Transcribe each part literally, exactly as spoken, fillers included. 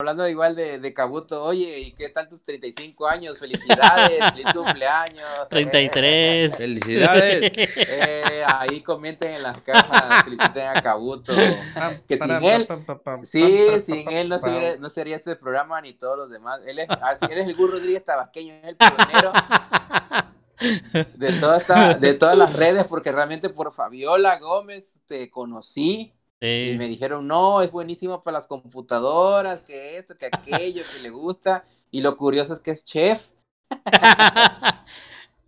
Hablando igual de, de Kabuto, oye, ¿y qué tal tus treinta y cinco años? Felicidades, feliz cumpleaños. treinta y tres. Eh, felicidades. Eh, ahí comenten en las cajas, feliciten a Kabuto. Que sin él, sí, sin él no sería, no sería este programa ni todos los demás. Él es, él es el Gus Rodríguez Tabasqueño, es el pionero de, toda esta, de todas las redes, porque realmente por Fabiola Gómez te conocí. Sí. Y me dijeron, no, es buenísimo para las computadoras, que esto, que aquello, que le gusta. Y lo curioso es que es chef.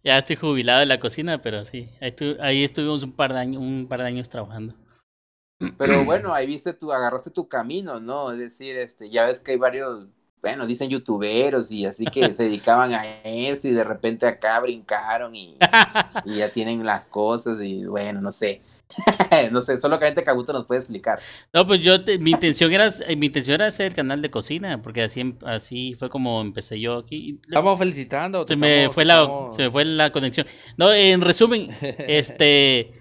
Ya estoy jubilado de la cocina, pero sí, ahí, estu ahí estuvimos un par de años, un par de años trabajando. Pero bueno, ahí viste tu, agarraste tu camino, ¿no? Es decir, este, ya ves que hay varios, bueno, dicen youtuberos y así que se dedicaban a eso y de repente acá brincaron y, y ya tienen las cosas y bueno, no sé. No sé, solo que Kabuto nos puede explicar. No, pues yo, te, mi intención era mi intención era hacer el canal de cocina, porque así, así fue como empecé yo aquí. Estamos felicitando. Se estamos, me fue estamos... la, se me fue la conexión. No, en resumen, este,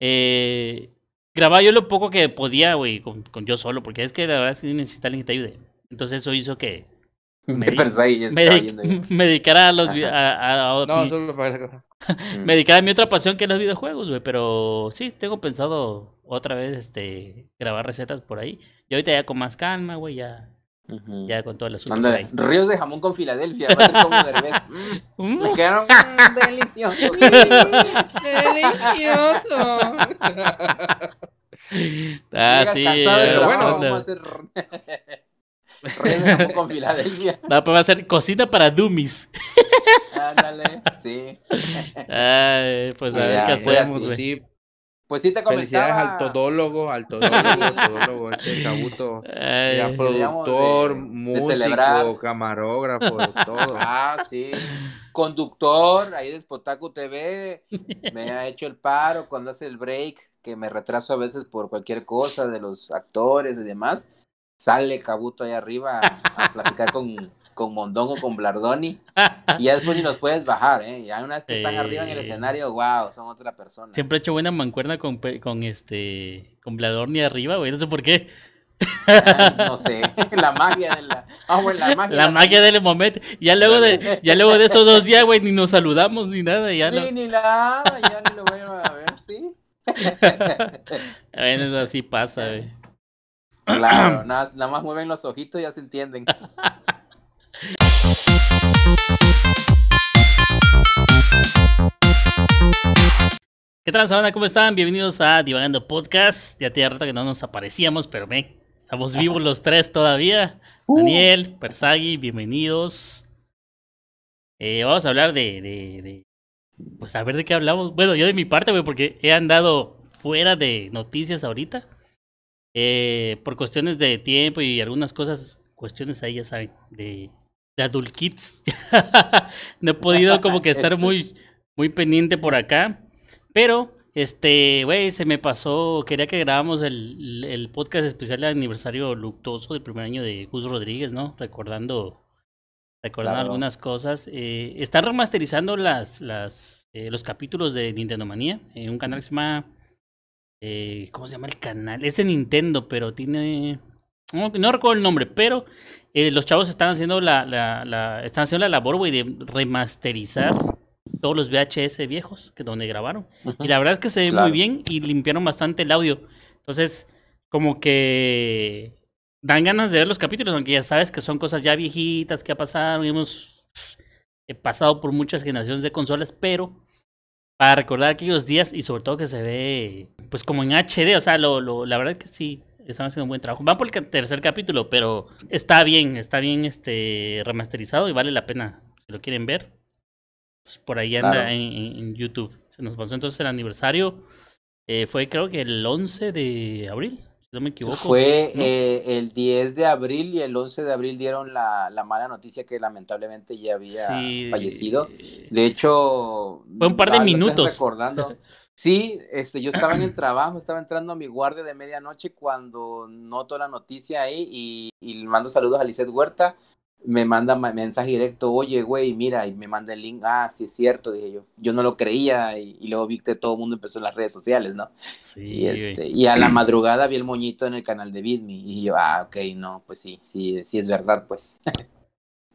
eh, grababa yo lo poco que podía, güey, con, con yo solo, porque es que la verdad es que necesitaba alguien que te ayude. Entonces eso hizo que me, de, me, de, me dedicara a los a, a, a, no, solo para... me dedicara a mi otra pasión que es los videojuegos, güey. Pero sí, tengo pensado otra vez este grabar recetas por ahí. Y ahorita ya con más calma, güey, ya, uh-huh. ya con todas las cosas. Ríos de jamón con Filadelfia, va a ser como Derbez. Mm, me quedaron mm, deliciosos. Delicioso. Ah, sí, pero bueno, vamos a hacer... con Filadelfia. No, pues va a ser cocina para dummies. Ándale, sí. Ay, pues a ver qué hacemos, güey. Sí, pues sí te comentaba. Felicidades al todólogo, al todólogo, todólogo, este Kabuto. Ya productor, de, músico, de camarógrafo, de todo. Ah, sí. Conductor, ahí de Sputaku T V. Me ha hecho el paro cuando hace el break, que me retraso a veces por cualquier cosa de los actores y demás. Sale Kabuto ahí arriba a, a platicar con, con Mondongo, con Blardoni. Y ya después ni nos puedes bajar, ¿eh? Ya una vez que están eh... arriba en el escenario, wow, son otra persona. Siempre he hecho buena mancuerna con, con este con Blardoni arriba, güey, no sé por qué. Ay, no sé, la magia de la... Ah, güey, la magia, la magia del momento. Ya luego de, ya luego de esos dos días, güey, ni nos saludamos ni nada. Ya sí, no... ni nada, ya ni lo voy a ver, ¿sí? A ver, eso así pasa, güey. Claro, nada, nada más mueven los ojitos y ya se entienden. ¿Qué tal, Sabana? ¿Cómo están? Bienvenidos a Divagando Podcast. Ya tenía rato que no nos aparecíamos, pero ven, estamos vivos los tres todavía. Uh. Daniel, Persagui, bienvenidos. Eh, vamos a hablar de, de, de... Pues a ver de qué hablamos. Bueno, yo de mi parte, güey, porque he andado fuera de noticias ahorita. Eh, por cuestiones de tiempo y algunas cosas, cuestiones ahí, ya saben, de, de Adult Kids. No he podido como que estar muy, muy pendiente por acá. Pero, este, güey, se me pasó, quería que grabamos el, el podcast especial de aniversario luctuoso del primer año de Gus Rodríguez, ¿no? Recordando, recordando claro. algunas cosas. Eh, están remasterizando las, las, eh, los capítulos de Nintendo Manía en un canal que se llama... Eh, ¿Cómo se llama el canal? Es de Nintendo, pero tiene... No, no recuerdo el nombre, pero eh, los chavos están haciendo la, la, la, están haciendo la labor, güey, de remasterizar todos los V H S viejos que donde grabaron. Uh-huh. Y la verdad es que se ve claro. muy bien y limpiaron bastante el audio. Entonces, como que dan ganas de ver los capítulos, aunque ya sabes que son cosas ya viejitas que ha pasado. Hemos eh, pasado por muchas generaciones de consolas, pero... Para recordar aquellos días y sobre todo que se ve pues como en H D, o sea, lo, lo, la verdad es que sí, están haciendo un buen trabajo. Van por el tercer capítulo, pero está bien, está bien este remasterizado y vale la pena. Si lo quieren ver, pues por ahí anda claro. en, en YouTube. Se nos pasó entonces el aniversario, eh, fue creo que el once de abril, si no me equivoco. Fue ¿no? eh, el diez de abril y el once de abril dieron la, la mala noticia que lamentablemente ya había sí, fallecido. De hecho... Fue un par de minutos. Recordando. Sí, este, yo estaba en el trabajo, estaba entrando a mi guardia de medianoche cuando noto la noticia ahí y, y mando saludos a Lizeth Huerta. me manda mensaje directo, oye, güey, mira, y me manda el link, ah, sí es cierto, dije yo, yo no lo creía, y, y luego vi que todo el mundo empezó en las redes sociales, ¿no? Sí. Y, este, y a la madrugada vi el moñito en el canal de Bitme, y yo, ah, ok, no, pues sí, sí, sí es verdad, pues,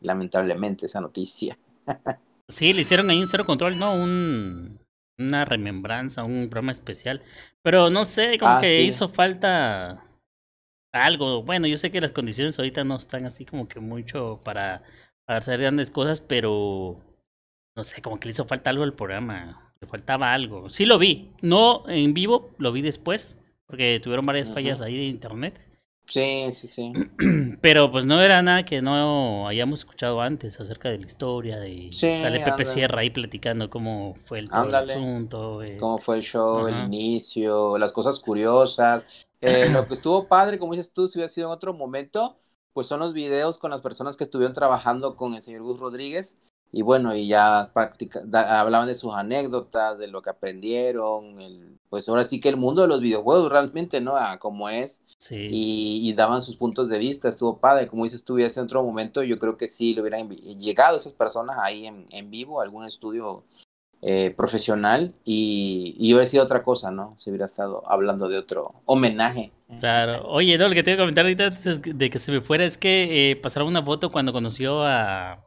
lamentablemente esa noticia. Sí, le hicieron ahí un cero control, ¿no? Un... una remembranza, un programa especial, pero no sé, como ah, que sí. hizo falta algo. Bueno, yo sé que las condiciones ahorita no están así como que mucho para, para hacer grandes cosas, pero no sé, como que le hizo falta algo al programa, le faltaba algo. Sí lo vi, no en vivo, lo vi después, porque tuvieron varias uh-huh. fallas ahí de internet. Sí, sí, sí. Pero pues no era nada que no hayamos escuchado antes acerca de la historia. De... Sí, sale Pepe ándale. Sierra ahí platicando cómo fue el, todo el asunto. Eh. Cómo fue el show, uh-huh. el inicio, las cosas curiosas. Eh, lo que estuvo padre, como dices tú, si hubiera sido en otro momento, pues son los videos con las personas que estuvieron trabajando con el señor Gus Rodríguez. Y bueno, y ya practica, da, hablaban de sus anécdotas, de lo que aprendieron. El, pues ahora sí que el mundo de los videojuegos realmente, ¿no? A como es. Sí. Y, y daban sus puntos de vista, estuvo padre, como dices, estuviese en otro momento, yo creo que sí, le hubieran llegado esas personas ahí en, en vivo, a algún estudio eh, profesional, y, y hubiera sido otra cosa, ¿no? Se hubiera estado hablando de otro homenaje. Claro, oye, no, lo que tengo que comentar ahorita antes de que se me fuera es que eh, pasaron una foto cuando conoció a,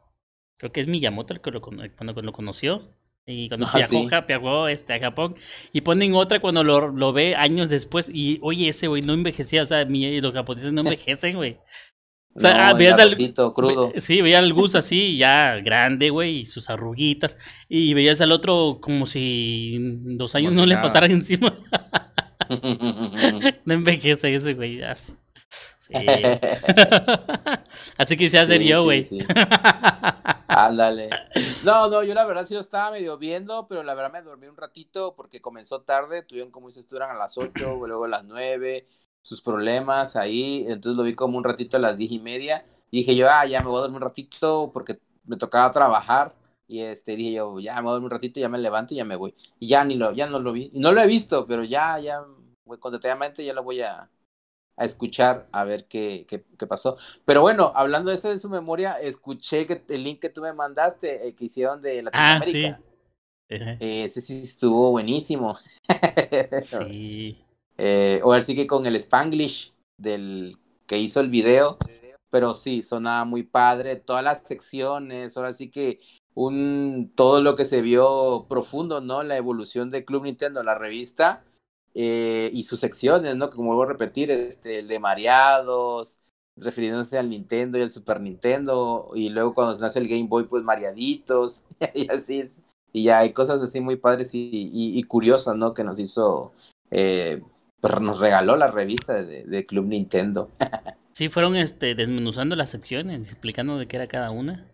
creo que es Miyamoto el que lo, cuando lo conoció. Y cuando ah, viajó, sí. viajó este, a Japón, y ponen otra cuando lo, lo ve años después, y oye, ese güey no envejecía, o sea, mi, los japoneses no envejecen, güey. O sea, no, ah, veías al crudo. Ve, sí, veías al Gus así, ya grande, güey, y sus arruguitas, y veías al otro como si los años como no si le nada. pasaran encima. No envejece ese güey, ya. Sí. Así quise hacer sí, yo, güey. Sí, sí. Ándale. No, no, yo la verdad sí lo estaba medio viendo, pero la verdad me dormí un ratito porque comenzó tarde, tuvieron como dices tú, eran a las ocho, luego a las nueve, sus problemas ahí, entonces lo vi como un ratito a las diez y media, y dije yo, ah, ya me voy a dormir un ratito porque me tocaba trabajar, y este, dije yo, ya me voy a dormir un ratito, ya me levanto y ya me voy, y ya ni lo, ya no lo vi, no lo he visto, pero ya, ya, güey, contenidamente ya lo voy a... a escuchar, a ver qué, qué, qué pasó. Pero bueno, hablando de eso de su memoria, escuché que el link que tú me mandaste, el que hicieron de Latinoamérica. Ah, sí. Ese sí estuvo buenísimo. Sí. eh, o así que con el Spanglish del que hizo el video, pero sí, sonaba muy padre, todas las secciones, ahora sí que un, todo lo que se vio profundo, ¿no? La evolución de Club Nintendo, la revista, Eh, y sus secciones, ¿no? Como vuelvo a repetir, este, el de mareados, refiriéndose al Nintendo y al Super Nintendo, y luego cuando nace el Game Boy, pues mareaditos, y así, y ya hay cosas así muy padres y, y, y curiosas, ¿no? Que nos hizo, eh, nos regaló la revista de, de Club Nintendo. Sí, fueron este, desmenuzando las secciones, explicando de qué era cada una.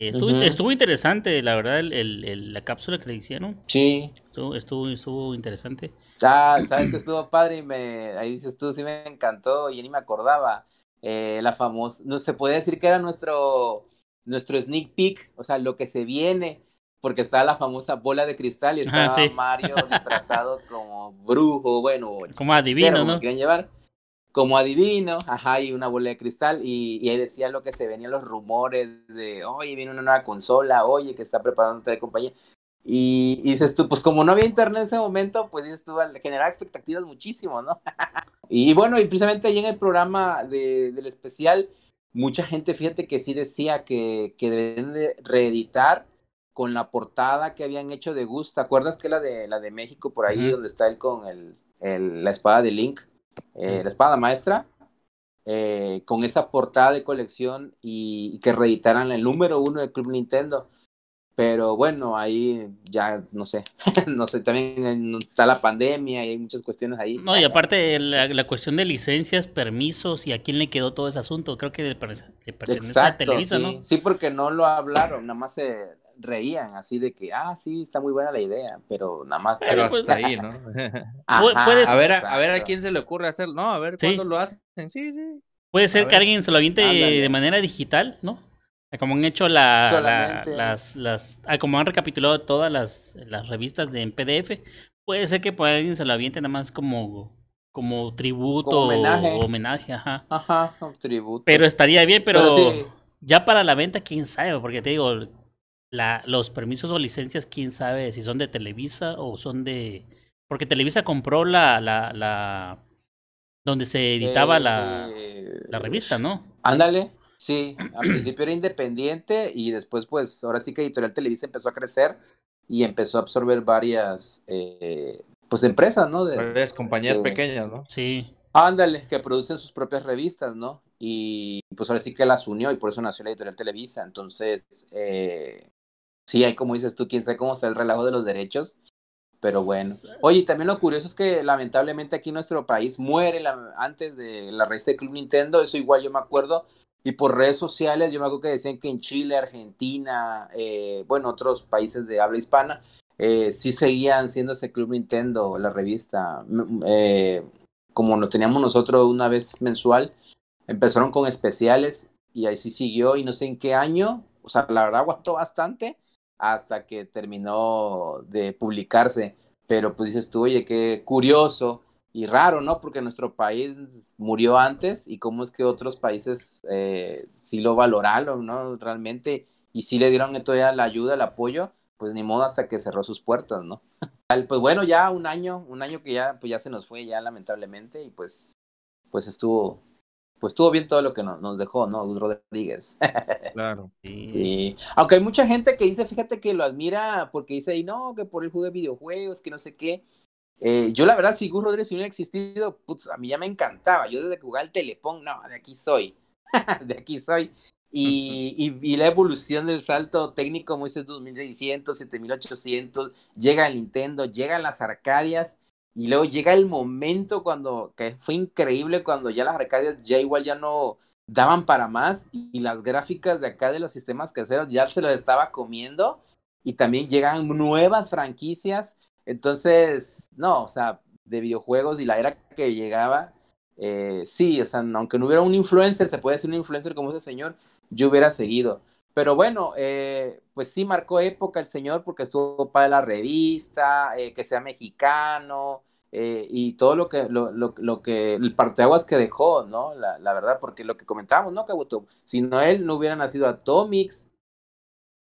Estuvo, uh-huh. estuvo interesante, la verdad, el, el, el, la cápsula que le hicieron. Sí. Estuvo, estuvo, estuvo interesante. Ah, sabes que estuvo padre y me, ahí dices tú, sí me encantó y ni me acordaba. Eh, la famosa, no se podía decir que era nuestro, nuestro sneak peek, o sea, lo que se viene, porque estaba la famosa bola de cristal y estaba ah, sí. Mario disfrazado como brujo, bueno. Como adivino, cero, ¿no? Como querían llevar. Como adivino, ajá, y una bola de cristal, y, y ahí decía lo que se venían los rumores de, oye, viene una nueva consola, oye, que está preparando tal compañía, y, y dices tú, pues como no había internet en ese momento, pues dices tú, generaba expectativas muchísimo, ¿no? Y bueno, y precisamente ahí en el programa de, del especial, mucha gente, fíjate que sí decía que, que deben de reeditar con la portada que habían hecho de Gus, ¿te acuerdas que la de, la de México, por ahí, mm. donde está él con el, el, la espada de Link? Eh, la espada maestra, eh, con esa portada de colección y, y que reeditaran el número uno de Club Nintendo, pero bueno, ahí ya no sé, no sé, también está la pandemia y hay muchas cuestiones ahí. No, y aparte la, la cuestión de licencias, permisos y a quién le quedó todo ese asunto, creo que le pertenece Exacto, a Televisa, sí. ¿no? Sí, porque no lo hablaron, nada más se reían así de que, ah, sí, está muy buena la idea, pero nada más. Pero hasta ahí, ¿no? Ajá, puedes... a, ver, a, a ver a quién se le ocurre hacerlo, no, a ver cuándo sí. lo hacen, sí, sí. Puede ser a que ver. alguien se lo aviente Ándale. de manera digital, ¿no? Como han hecho la, la las, las ah, como han recapitulado todas las, las revistas de, en P D F, puede ser que por alguien se lo aviente nada más como... como tributo como homenaje. o homenaje, ajá. Ajá, un tributo. Pero estaría bien, pero... pero sí. Ya para la venta, quién sabe, porque te digo, la, los permisos o licencias, quién sabe si son de Televisa o son de... Porque Televisa compró la... la, la donde se editaba eh, la, eh, la revista, ¿no? Ándale, sí. Al principio era independiente y después, pues, ahora sí que Editorial Televisa empezó a crecer y empezó a absorber varias, eh, pues, empresas, ¿no? De, varias compañías de, pequeñas, ¿no? Sí. Ándale, que producen sus propias revistas, ¿no? Y pues ahora sí que las unió y por eso nació la Editorial Televisa. Entonces, eh, sí, hay como dices tú, quién sabe cómo está el relajo de los derechos, pero bueno. Oye, y también lo curioso es que lamentablemente aquí en nuestro país muere la, antes de la revista de Club Nintendo, eso igual yo me acuerdo, y por redes sociales yo me acuerdo que decían que en Chile, Argentina, eh, bueno, otros países de habla hispana, eh, sí seguían siéndose Club Nintendo, la revista, eh, como lo teníamos nosotros una vez mensual. Empezaron con especiales y ahí sí siguió y no sé en qué año, o sea, la verdad aguantó bastante hasta que terminó de publicarse, pero pues dices tú, oye, qué curioso y raro, ¿no? Porque nuestro país murió antes y cómo es que otros países eh, sí lo valoraron, ¿no? Realmente, y sí le dieron todavía la ayuda, el apoyo, pues ni modo hasta que cerró sus puertas, ¿no? Pues bueno, ya un año, un año que ya, pues ya se nos fue ya lamentablemente y pues, pues estuvo... Pues estuvo bien todo lo que nos, nos dejó, ¿no? Gus Rodríguez. Claro. Sí. Sí. Aunque hay mucha gente que dice, fíjate que lo admira porque dice, y no, que por el juego de videojuegos, que no sé qué. Eh, yo la verdad, si Gus Rodríguez hubiera existido, putz, a mí ya me encantaba. Yo desde que jugaba el Telepón, no, de aquí soy. De aquí soy. Y, y, y la evolución del salto técnico, como dices, dos mil seiscientos, siete mil ochocientos, llega el Nintendo, llegan las arcadias. Y luego llega el momento cuando, que fue increíble, cuando ya las arcadias ya igual ya no daban para más y las gráficas de acá de los sistemas caseros ya se los estaba comiendo y también llegan nuevas franquicias. Entonces, no, o sea, de videojuegos y la era que llegaba, eh, sí, o sea, aunque no hubiera un influencer, se puede decir un influencer como ese señor, yo hubiera seguido. Pero bueno, eh, pues sí marcó época el señor porque estuvo para la revista, eh, que sea mexicano eh, y todo lo que, lo, lo, lo que, el parteaguas que dejó, ¿no? La, la verdad, porque lo que comentábamos, ¿no, Kabuto? Sin él no hubiera nacido Atomics,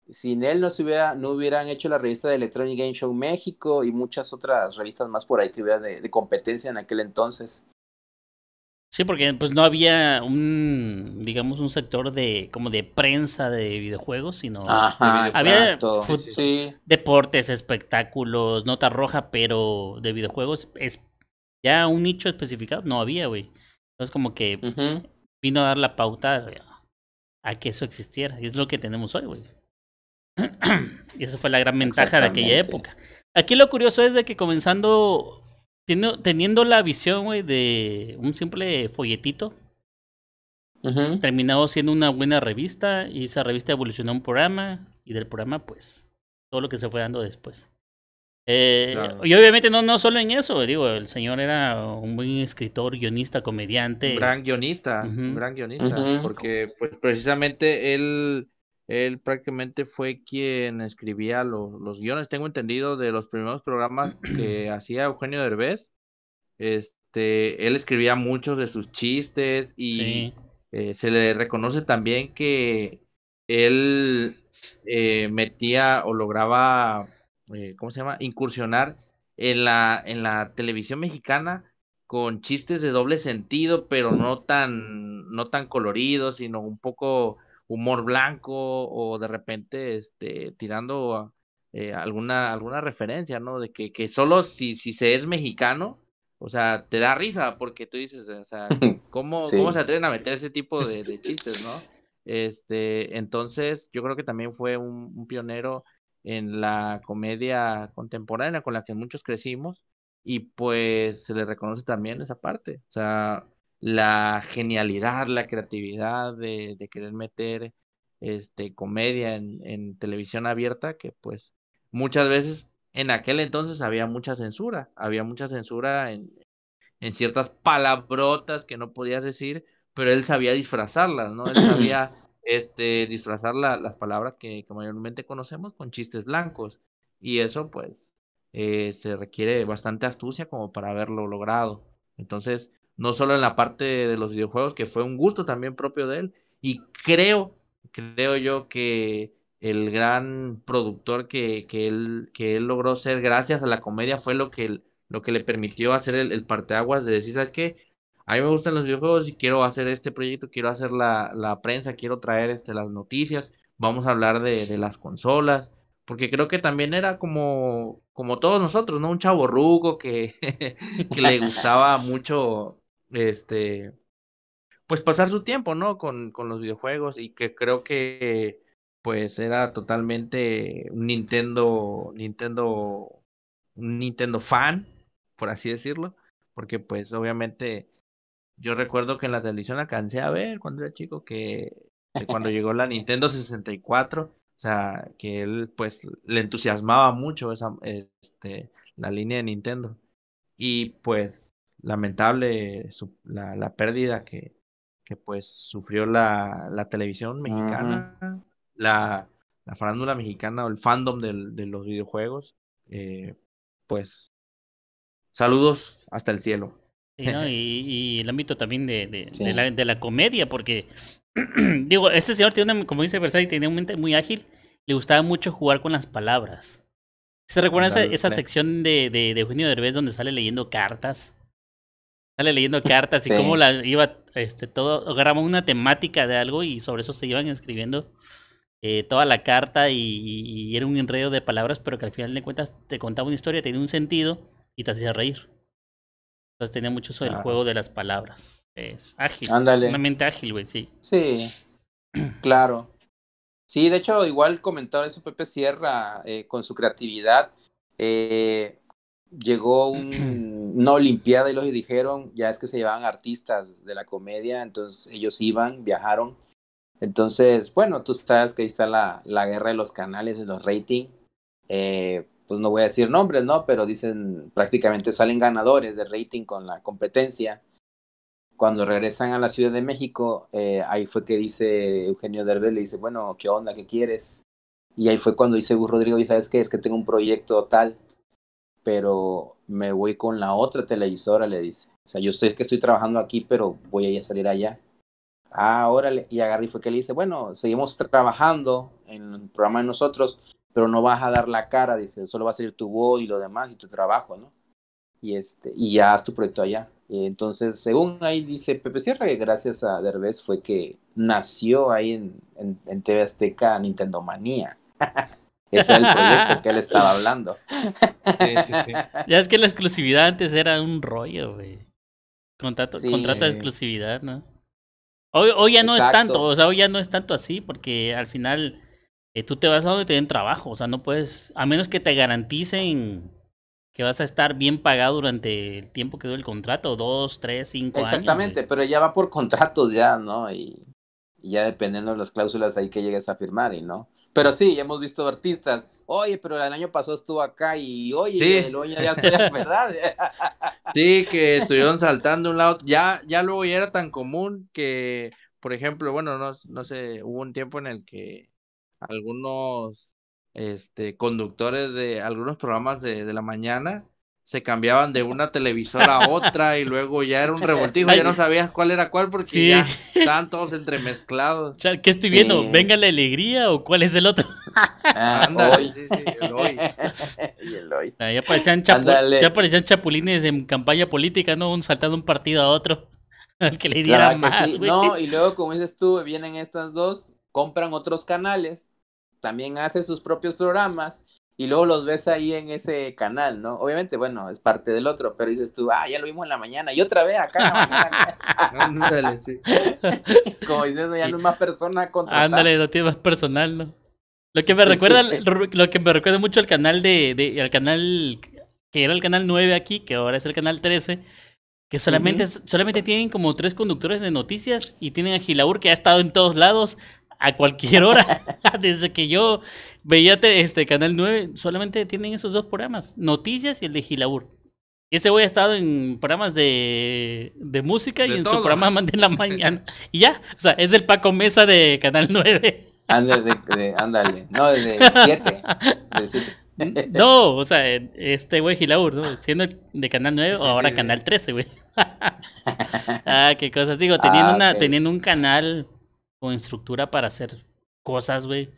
sin él no, se hubiera, no hubieran hecho la revista de Electronic Game Show México y muchas otras revistas más por ahí que hubiera de, de competencia en aquel entonces. Sí, porque pues no había un, digamos, un sector de como de prensa de videojuegos, sino Ajá, había fútbol, sí, sí. deportes, espectáculos, nota roja, pero de videojuegos es ya un nicho especificado no había, güey. Entonces como que uh-huh. vino a dar la pauta wey, a que eso existiera. Y es lo que tenemos hoy, güey. Y esa fue la gran ventaja de aquella época. Aquí lo curioso es de que comenzando... Teniendo la visión, güey, de un simple folletito, uh-huh. terminado siendo una buena revista, y esa revista evolucionó a un programa, y del programa, pues, todo lo que se fue dando después. Eh, claro. Y obviamente no, no solo en eso, digo, el señor era un buen escritor, guionista, comediante. Un gran guionista, uh-huh. un gran guionista, uh-huh. porque pues, precisamente él... Él prácticamente fue quien escribía lo, los guiones, tengo entendido, de los primeros programas que hacía Eugenio Derbez. Este, él escribía muchos de sus chistes y sí. eh, se le reconoce también que él eh, metía o lograba, eh, ¿cómo se llama? Incursionar en la, en la televisión mexicana con chistes de doble sentido, pero no tan, no tan coloridos, sino un poco... humor blanco o de repente este tirando eh, alguna alguna referencia, ¿no? De que, que solo si, si se es mexicano, o sea, te da risa porque tú dices, o sea, ¿cómo, sí. ¿cómo se atreven a meter ese tipo de, de chistes, ¿no? Este, entonces, yo creo que también fue un, un pionero en la comedia contemporánea con la que muchos crecimos y pues se le reconoce también esa parte, o sea... la genialidad, la creatividad de, de querer meter este comedia en, en televisión abierta, que pues muchas veces en aquel entonces había mucha censura, había mucha censura en, en ciertas palabrotas que no podías decir, pero él sabía disfrazarlas, ¿no? Él sabía este, disfrazar la, las palabras que, que mayormente conocemos con chistes blancos, y eso pues eh, se requiere bastante astucia como para haberlo logrado, entonces... No solo en la parte de los videojuegos, que fue un gusto también propio de él. Y creo, creo yo que el gran productor que, que, él, que él logró ser gracias a la comedia fue lo que, lo que le permitió hacer el, el parteaguas de decir, ¿sabes qué? A mí me gustan los videojuegos y quiero hacer este proyecto, quiero hacer la, la prensa, quiero traer este, las noticias, vamos a hablar de, de las consolas, porque creo que también era como, como todos nosotros, ¿no? Un chavorruco que, que le gustaba mucho este pues pasar su tiempo, ¿no? Con, con los videojuegos, y que creo que pues era totalmente un Nintendo, Nintendo, un Nintendo fan, por así decirlo, porque pues obviamente yo recuerdo que en la televisión alcancé a ver cuando era chico que, que cuando llegó la Nintendo sesenta y cuatro, o sea, que él pues le entusiasmaba mucho esa, este, la línea de Nintendo, y pues lamentable su, la, la pérdida que, que pues sufrió la, la televisión mexicana, uh-huh. La, la farándula mexicana o el fandom del, de los videojuegos, eh, pues saludos hasta el cielo. Sí, ¿no? y, y el ámbito también de, de, sí. de, la, de la comedia, porque digo, este señor tiene una, como dice Persagui, tenía un mente muy ágil, le gustaba mucho jugar con las palabras. ¿Se recuerdan esa, esa sección de, de, de Eugenio Derbez donde sale leyendo cartas? Sale leyendo cartas sí. Y cómo la iba, este, todo, agarraba una temática de algo y sobre eso se iban escribiendo. Eh, toda la carta y, y, y era un enredo de palabras, pero que al final de cuentas te contaba una historia, tenía un sentido y te hacía reír. Entonces tenía mucho eso del claro. juego de las palabras. Es ágil. Ándale. Una mente ágil, güey, sí. Sí, claro. Sí, de hecho, igual comentaba eso Pepe Sierra, eh, con su creatividad. Eh, llegó un, una olimpiada y los dijeron, ya es que se llevaban artistas de la comedia, entonces ellos iban, viajaron. Entonces, bueno, tú sabes que ahí está la, la guerra de los canales, de los rating, eh, pues no voy a decir nombres, ¿no? Pero dicen, prácticamente salen ganadores de rating con la competencia. Cuando regresan a la Ciudad de México, eh, ahí fue que dice Eugenio Derbez, le dice, bueno, ¿qué onda? ¿Qué quieres? Y ahí fue cuando dice Gus Rodríguez, ¿sabes qué? Es que tengo un proyecto tal, pero me voy con la otra televisora, le dice. O sea, yo estoy que estoy trabajando aquí, pero voy a ir a salir allá. Ah, órale, y agarré y fue que le dice, bueno, seguimos trabajando en el programa de nosotros, pero no vas a dar la cara, dice, solo va a salir tu voz y lo demás y tu trabajo, ¿no? Y este, y ya haz tu proyecto allá. Y entonces, según ahí dice Pepe Sierra, que gracias a Derbez fue que nació ahí en, en, en T V Azteca Nintendo Manía. Ese era el proyecto que él estaba hablando. Sí, sí, sí. Ya es que la exclusividad antes era un rollo, güey. Contrato, sí. Contrato de exclusividad, ¿no? Hoy, hoy ya no Exacto. es tanto, o sea, hoy ya no es tanto así, porque al final eh, tú te vas a donde te den trabajo, o sea, no puedes, a menos que te garanticen que vas a estar bien pagado durante el tiempo que dure el contrato, dos, tres, cinco años. Exactamente, pero ya va por contratos ya, ¿no? Y, y ya dependiendo de las cláusulas ahí que llegues a firmar y no. Pero sí, hemos visto artistas, oye, pero el año pasado estuvo acá y oye, sí. el oye ya estoy, ¿verdad? Sí, que estuvieron saltando de un lado, ya, ya luego ya era tan común que, por ejemplo, bueno, no, no sé, hubo un tiempo en el que algunos este, conductores de algunos programas de, de la mañana se cambiaban de una televisora a otra y luego ya era un revoltijo, ya no sabías cuál era cuál porque sí. ya estaban todos entremezclados. ¿Qué estoy viendo? Sí. ¿Venga la alegría o cuál es el otro? Ah, ándale, hoy. Sí, sí, el hoy. Y el hoy. Ah, ya, parecían chapu- ya parecían chapulines en campaña política, ¿no? Un saltando un partido a otro. Al que le dieran claro más, que sí. No, y luego, como dices tú, vienen estas dos, compran otros canales, también hacen sus propios programas. Y luego los ves ahí en ese canal, ¿no? Obviamente, bueno, es parte del otro, pero dices tú, ah, ya lo vimos en la mañana, y otra vez acá en la mañana. Ándale, sí. Como diciendo, ya no es más persona contratada. Ándale, no tiene más personal, ¿no? Lo que me recuerda, lo que me recuerda mucho al canal de, de, al canal, que era el canal nueve aquí, que ahora es el canal trece, que solamente, uh-huh. solamente tienen como tres conductores de noticias, y tienen a Gilaur, que ha estado en todos lados, a cualquier hora, desde que yo veía te, este Canal nueve, solamente tienen esos dos programas, Noticias y el de Gilaur. Ese güey ha estado en programas de, de música de y en todo. Su programa de la mañana. Y ya, o sea, es el Paco Mesa de Canal nueve. Ándale, ándale, no, desde siete. De no, o sea, este güey Gilaur, ¿no? Siendo de Canal nueve, ahora sí, sí. Canal trece, güey. Ah, qué cosas, digo, teniendo, ah, una, okay. teniendo un canal... con estructura para hacer cosas, güey.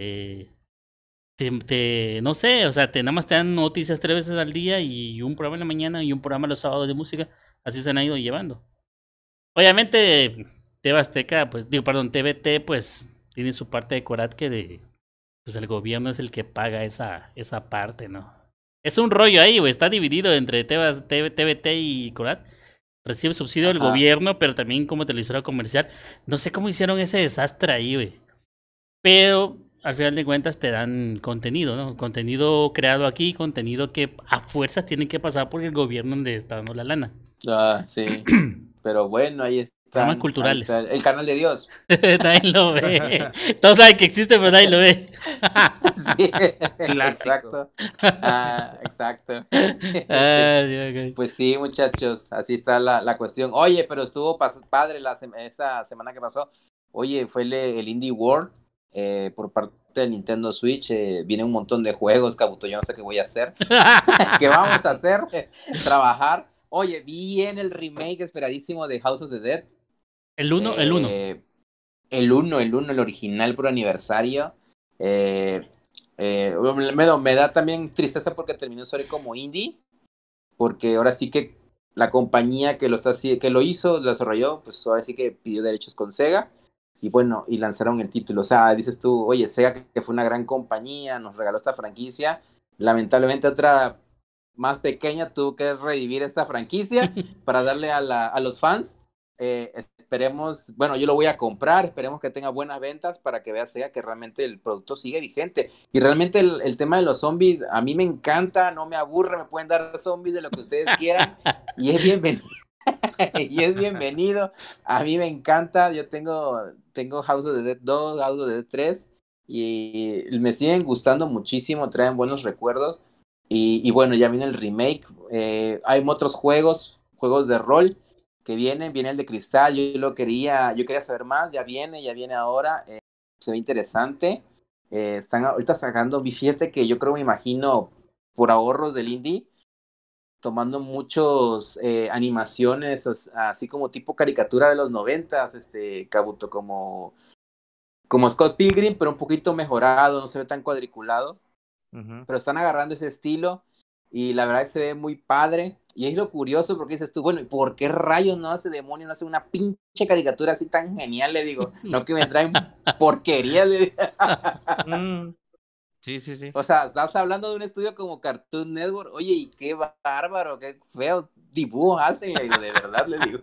Eh, te, te, no sé, o sea, te, nada más te dan noticias tres veces al día y un programa en la mañana y un programa los sábados de música. Así se han ido llevando. Obviamente, T V Azteca, pues, digo, perdón, T V T, pues, tiene su parte de Corat que de, pues, el gobierno es el que paga esa, esa parte, ¿no? Es un rollo ahí, güey, está dividido entre T V T y Corat. Recibe subsidio del gobierno, pero también como televisora comercial. No sé cómo hicieron ese desastre ahí, güey. Pero al final de cuentas te dan contenido, ¿no? Contenido creado aquí, contenido que a fuerzas tienen que pasar porque el gobierno le está dando la lana. Ah, sí. Pero bueno, ahí está. Programas culturales. Está el canal de Dios. Nadie lo ve. Todos saben que existe, pero nadie lo ve. Sí, exacto. Ah, exacto. Ah, sí, okay. Pues sí, muchachos, así está la, la cuestión. Oye, pero estuvo padre la se esta semana que pasó. Oye, fue el, el Indie World eh, por parte de Nintendo Switch. Eh, viene un montón de juegos, Kabuto. Yo no sé qué voy a hacer. ¿Qué vamos a hacer? Trabajar. Oye, viene el remake esperadísimo de House of the Dead. El uno, eh, el uno. El uno, el uno, el original por aniversario. Eh, eh, me, me da también tristeza porque terminó sobre como indie. Porque ahora sí que la compañía que lo, está, que lo hizo, lo desarrolló, pues ahora sí que pidió derechos con SEGA. Y bueno, y lanzaron el título. O sea, dices tú, oye, SEGA que fue una gran compañía, nos regaló esta franquicia. Lamentablemente otra más pequeña tuvo que revivir esta franquicia para darle a, la, a los fans. Eh, esperemos, bueno, yo lo voy a comprar, esperemos que tenga buenas ventas para que vea SEGA que realmente el producto sigue vigente. Y realmente el, el tema de los zombies, a mí me encanta, no me aburre, me pueden dar zombies de lo que ustedes quieran y es bienvenido. Y es bienvenido. A mí me encanta, yo tengo, tengo House of the Dead dos, House of the Dead tres y me siguen gustando muchísimo, traen buenos recuerdos. Y, y bueno, ya viene el remake. Eh, hay otros juegos, juegos de rol que vienen. Viene el de Cristal, yo lo quería, yo quería saber más. Ya viene, ya viene ahora. Eh, se ve interesante. Eh, están ahorita sacando B siete que yo creo, me imagino, por ahorros del indie, tomando muchos eh, animaciones, así como tipo caricatura de los noventas, este Kabuto, como, como Scott Pilgrim, pero un poquito mejorado, no se ve tan cuadriculado. Pero están agarrando ese estilo y la verdad que se ve muy padre. Y es lo curioso porque dices tú, bueno, ¿y por qué rayos no hace demonio, no hace una pinche caricatura así tan genial? Le digo, no que me traen porquería. Le digo. Sí, sí, sí. O sea, estás hablando de un estudio como Cartoon Network. Oye, y qué bárbaro, qué feo dibujos hacen. Le digo, de verdad, le digo.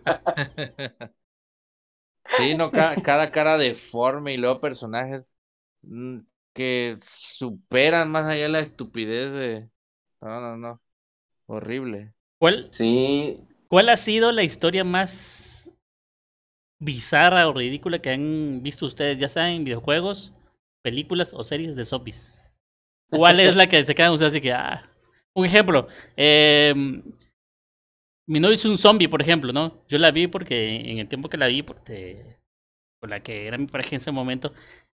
Sí, no, cada, cada cara deforme y luego personajes Mm. que superan más allá la estupidez de... No, no, no. Horrible. ¿Cuál? Sí. ¿Cuál ha sido la historia más bizarra o ridícula que han visto ustedes, ya sea en videojuegos, películas o series de zombies? ¿Cuál es la que se quedan ustedes así que... Ah. Un ejemplo. Eh, mi novio es un zombie, por ejemplo, ¿no? Yo la vi porque en el tiempo que la vi, porque... con la que era mi pareja en ese momento...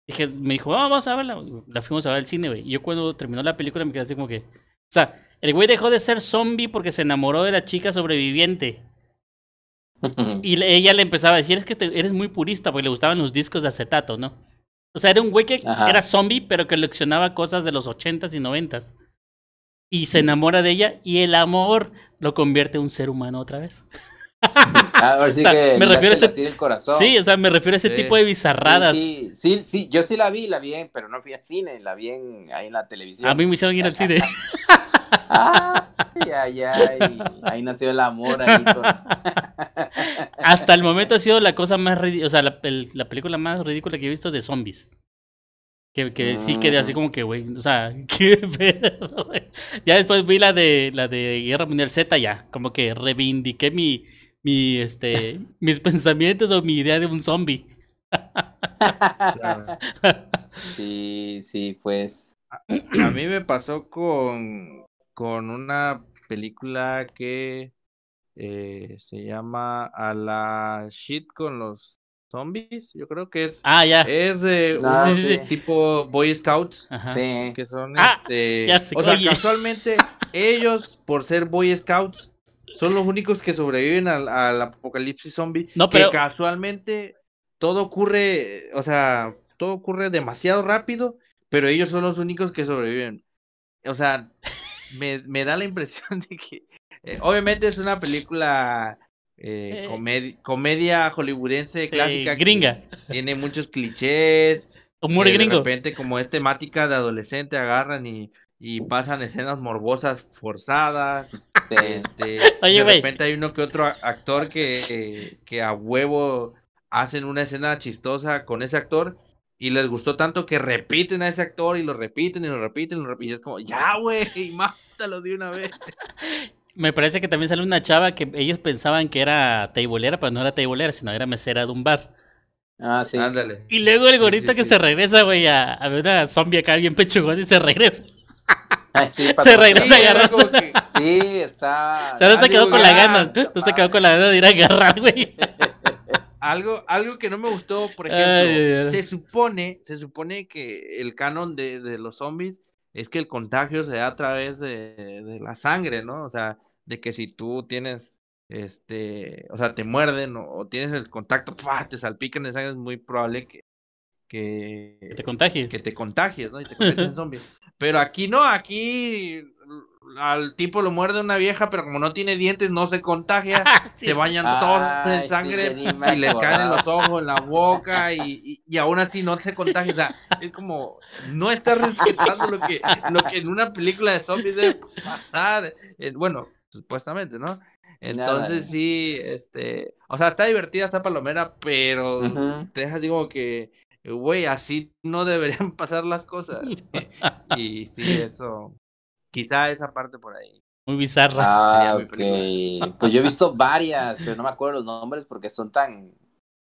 Dije, me dijo, oh, vamos a verla. La fuimos a ver al cine, güey. Y yo cuando terminó la película me quedé así como que... O sea, el güey dejó de ser zombie porque se enamoró de la chica sobreviviente. Y le, ella le empezaba a decir, es que te, eres muy purista porque le gustaban los discos de acetato, ¿no? O sea, era un güey que Ajá. era zombie pero que coleccionaba cosas de los ochentas y noventas. Y se enamora de ella y el amor lo convierte en un ser humano otra vez. Ah, ahora sí, o sea, que me refiero a ese... el corazón. Sí, o sea, me refiero a ese sí. tipo de bizarradas. Sí, sí, sí, sí, yo sí la vi, la vi, pero no fui al cine, la vi en, ahí en la televisión. A mí me hicieron ir al cine. Ay, ay, ay, ahí nació el amor. Ahí con... Hasta el momento ha sido la cosa más ridícula, o sea, la, el, la película más ridícula que he visto de zombies. Que, que mm. sí quedé así como que, güey, o sea, qué pedo, güey. Ya después vi la de la de Guerra Mundial Z, ya, como que reivindiqué mi... Mi, este, mis pensamientos o mi idea de un zombie. Claro. Sí, sí, pues. A, a mí me pasó con, con una película que eh, se llama A la Shit con los Zombies. Yo creo que es. Ah, ya. Es de eh, no, un sí, sí. tipo Boy Scouts. Ajá. Sí. Que son ah, este. Ya se o coye. sea, casualmente, ellos, por ser Boy Scouts, son los únicos que sobreviven al, al apocalipsis zombie. No, pero... Que casualmente todo ocurre, o sea, todo ocurre demasiado rápido, pero ellos son los únicos que sobreviven. O sea, me, me da la impresión de que... Eh, obviamente es una película eh, comedi comedia hollywoodense, sí, clásica. Gringa. Tiene muchos clichés. Humor de gringo. De repente, como es temática de adolescente, agarran y, y pasan escenas morbosas forzadas. Este, Oye, de wey. repente hay uno que otro actor que, eh, que a huevo hacen una escena chistosa con ese actor y les gustó tanto que repiten a ese actor y lo repiten y lo repiten y lo repiten. Y es como, ya, güey, mátalo de una vez. Me parece que también sale una chava que ellos pensaban que era teibolera, pero no era teibolera, sino era mesera de un bar. Ah, sí. Ándale. Y luego el gorito sí, sí, que sí. se regresa, güey, a, a una zombie acá bien pechugón y se regresa. Ay, sí, se regresa sí, agarrando. Que... Sí, está. O sea, no está se quedó con la gana. No se quedó con la gana de ir a agarrar, güey. Algo, algo que no me gustó, por ejemplo, Ay, se supone, se supone que el canon de, de los zombies es que el contagio se da a través de, de la sangre, ¿no? O sea, de que si tú tienes, este, o sea, te muerden o, o tienes el contacto, ¡pua!, te salpican de sangre, es muy probable que, que, que te contagies, que te contagies, ¿no? Y te conviertes en zombie. Pero aquí no, aquí al tipo lo muerde una vieja, pero como no tiene dientes, no se contagia, sí, se bañan sí. todos Ay, en sangre sí, y les caen en los ojos, en la boca, y, y, y aún así no se contagia. O sea, es como, no está respetando lo que, lo que en una película de zombies debe pasar. Eh, bueno, supuestamente, ¿no? Entonces Nada. sí, este, o sea, está divertida, está palomera, pero uh-huh. te deja así como que, güey, así no deberían pasar las cosas. Y sí, eso... Quizá esa parte por ahí. Muy bizarra. Ah, ok. Pues yo he visto varias, pero no me acuerdo los nombres porque son tan...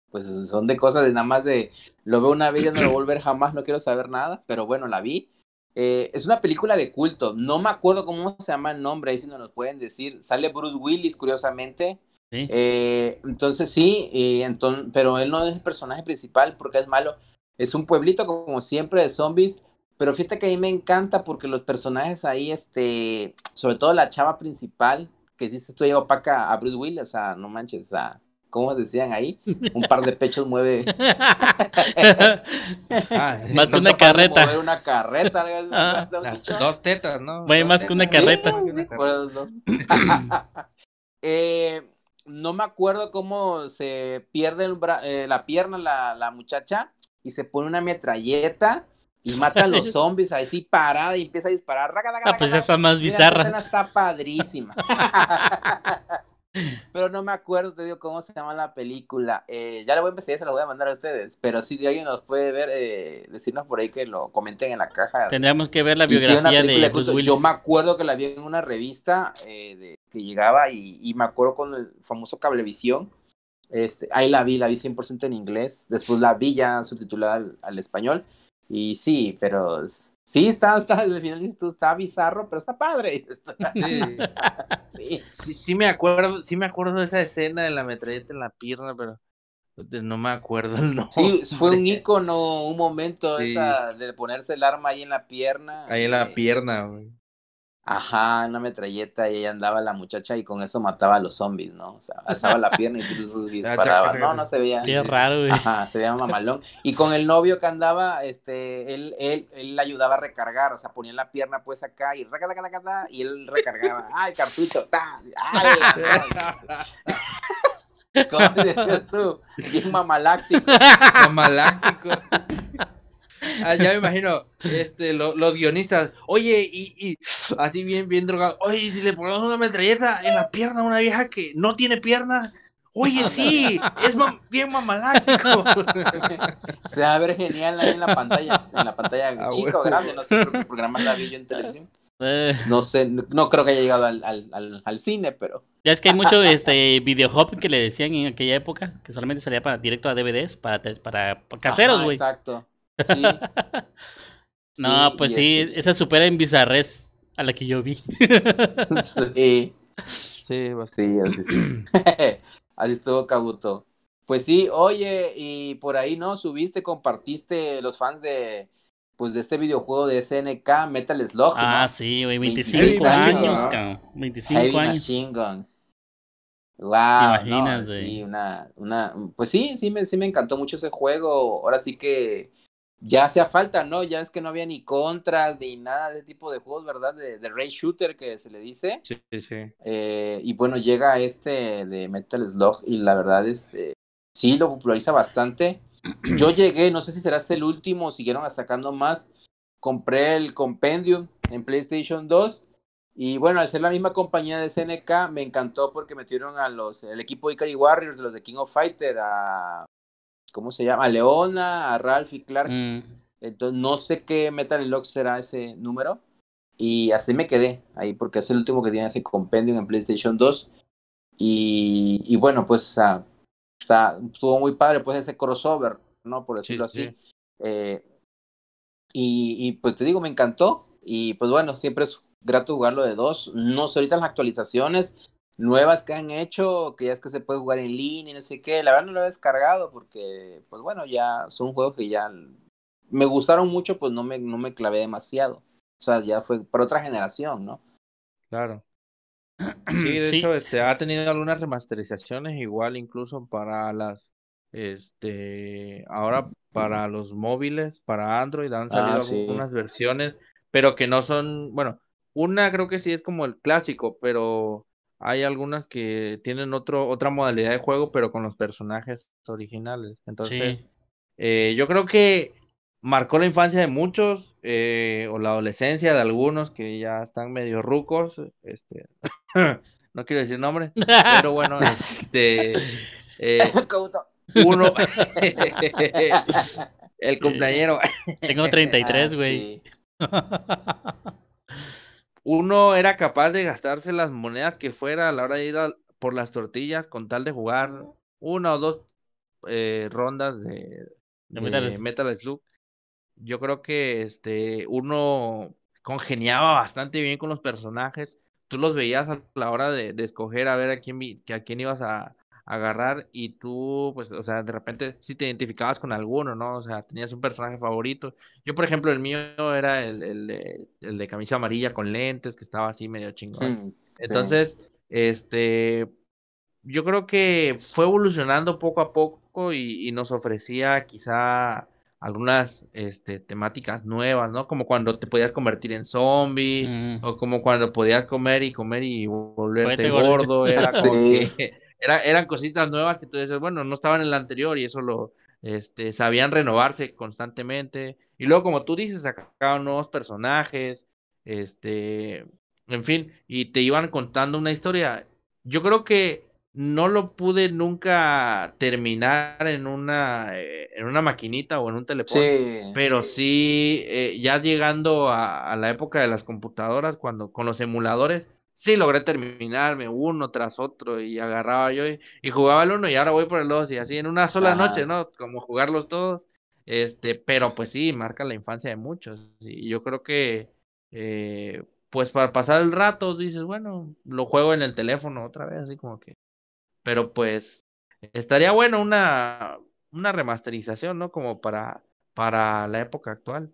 Pues son de cosas de nada más de... Lo veo una vez y no lo volver jamás, no quiero saber nada. Pero bueno, la vi. Eh, es una película de culto. No me acuerdo cómo se llama el nombre, ahí si no nos pueden decir. Sale Bruce Willis, curiosamente. ¿Sí? Eh, entonces sí, y enton pero él no es el personaje principal porque es malo. Es un pueblito, como siempre, de zombies. Pero fíjate que a mí me encanta porque los personajes ahí, este, sobre todo la chava principal, que dice tú lleva opaca a Bruce Willis, o sea, no manches, o sea, ¿cómo decían ahí? Un par de pechos mueve. ah, sí. Más que una carreta. Mover una carreta. Ah, dos tetas, ¿no? Mueve más que una carreta. Sí, sí, por eso. eh, no me acuerdo cómo se pierde el bra eh, la pierna la, la muchacha y se pone una metralleta. Y mata a los zombies, ahí sí parada y empieza a disparar. Raca, raca, ah, pues raca, está más bizarra. Mira, esa está padrísima. Pero no me acuerdo, te digo, cómo se llama la película. Eh, ya la voy a empezar, se la voy a mandar a ustedes. Pero sí, si alguien nos puede ver, eh, decirnos por ahí que lo comenten en la caja. Tendríamos que ver la biografía de, de Bruce Willis. Yo me acuerdo que la vi en una revista eh, de, que llegaba y, y me acuerdo con el famoso Cablevisión. Este, ahí la vi, la vi cien por ciento en inglés. Después la vi ya subtitulada al, al español. Y sí, pero sí, está, está, al final está bizarro, pero está padre. Sí. Sí, sí, sí me acuerdo, sí me acuerdo de esa escena de la metralleta en la pierna, pero no me acuerdo el nombre. Sí, fue un ícono, un momento sí. esa de ponerse el arma ahí en la pierna. Ahí en la eh, pierna, güey. Ajá, una metralleta y ella andaba la muchacha y con eso mataba a los zombies, ¿no? O sea, alzaba la pierna y disparaba. No, no se veía. Qué raro, güey. Ajá, se veía mamalón. Y con el novio que andaba, este, él, él, él la ayudaba a recargar, o sea, ponía la pierna pues acá y raca, raca, raca, raca, y él recargaba. ¡Ay, cartucho! ¡Ta! ¡Ay! ay. ¿Cómo decías tú? Bien mamaláctico. Mamaláctico. Ah, ya me imagino, este, lo, los guionistas, oye, y, y así bien, bien drogado, oye, ¿y si le ponemos una metralleta en la pierna a una vieja que no tiene pierna? Oye, sí, es mam bien mamaláctico. Se va a ver genial ahí en la pantalla, en la pantalla ah, chica o grande, no sé, creo que programas la vi yo en televisión. Eh. No sé, no, no creo que haya llegado al, al, al, al cine, pero... Ya es que hay mucho este, video hop que le decían en aquella época, que solamente salía para directo a D V Ds, para, para, para caseros, güey. Exacto. Sí. No, sí, pues sí, este... esa supera en bizarrés a la que yo vi. Sí, sí, sí, así, sí. Así estuvo Kabuto. Pues sí, oye, y por ahí, ¿no? Subiste, compartiste los fans de pues de este videojuego de S N K, Metal Slug. Ah, ¿no? Sí, güey, veinticinco años, ¿no? Cabrón, veinticinco años. Wow, imaginas, no, sí, una, una, pues sí, sí me, sí me encantó mucho ese juego. Ahora sí que Ya hacía falta, ¿no? Ya es que no había ni contras ni nada de tipo de juegos, ¿verdad? De, de Ray Shooter, que se le dice. Sí, sí. Eh, y bueno, llega este de Metal Slug y la verdad este, sí lo populariza bastante. Yo llegué, no sé si será el último, siguieron sacando más. Compré el Compendium en PlayStation dos y bueno, al ser la misma compañía de S N K, me encantó porque metieron a los, el equipo Ikari Warriors, los de King of Fighter, a... ¿Cómo se llama? A Leona, a Ralph y Clark. Mm. Entonces, no sé qué Metal Slug será ese número. Y así me quedé ahí, porque es el último que tiene ese compendio en PlayStation dos. Y, y bueno, pues ah, está, estuvo muy padre, pues ese crossover, ¿no? Por decirlo sí, así. Sí. Eh, y, y pues te digo, me encantó. Y pues bueno, siempre es grato jugarlo de dos. No sé, ahorita las actualizaciones nuevas que han hecho, que ya es que se puede jugar en línea y no sé qué, la verdad no lo he descargado porque, pues bueno, ya son juegos que ya me gustaron mucho, pues no me, no me clavé demasiado, o sea, ya fue para otra generación, ¿no? Claro. Sí, de sí. hecho, este, ha tenido algunas remasterizaciones igual incluso para las, este, ahora para los móviles, para Android, han salido ah, sí. algunas versiones, pero que no son, bueno, una creo que sí es como el clásico, pero hay algunas que tienen otro, otra modalidad de juego, pero con los personajes originales. Entonces, sí. eh, yo creo que marcó la infancia de muchos, eh, o la adolescencia de algunos que ya están medio rucos. Este, no quiero decir nombre, pero bueno, este eh, uno el cumpleañero. Tengo treinta y tres, güey. Ah, sí. Uno era capaz de gastarse las monedas que fuera a la hora de ir a, por las tortillas con tal de jugar una o dos eh, rondas de, de, de Metal Slug. Yo creo que este uno congeniaba bastante bien con los personajes. Tú los veías a la hora de, de escoger a ver a quién, a quién ibas a, a agarrar y tú, pues, o sea, de repente sí te identificabas con alguno, ¿no? O sea, tenías un personaje favorito. Yo, por ejemplo, el mío era el, el de... el de camisa amarilla con lentes, que estaba así medio chingón. Sí, Entonces, sí. este, yo creo que fue evolucionando poco a poco y, y nos ofrecía quizá algunas este, temáticas nuevas, ¿no? Como cuando te podías convertir en zombie, mm. o como cuando podías comer y comer y volverte gordo. Era como sí. que, era, eran cositas nuevas que tú dices, bueno, no estaban en la anterior y eso lo... Este, sabían renovarse constantemente. Y luego, como tú dices, sacaban nuevos personajes. Este, en fin, y te iban contando una historia. Yo creo que no lo pude nunca terminar en una, eh, en una maquinita o en un teléfono. Sí. Pero sí, eh, ya llegando a, a la época de las computadoras, cuando con los emuladores, sí logré terminarme uno tras otro y agarraba yo y, y jugaba el uno y ahora voy por el dos y así en una sola Ajá. noche, ¿no? Como jugarlos todos, este, pero pues sí, marca la infancia de muchos y yo creo que eh, pues para pasar el rato dices, bueno, lo juego en el teléfono otra vez, así como que, pero pues estaría bueno una, una remasterización, ¿no? Como para, para la época actual.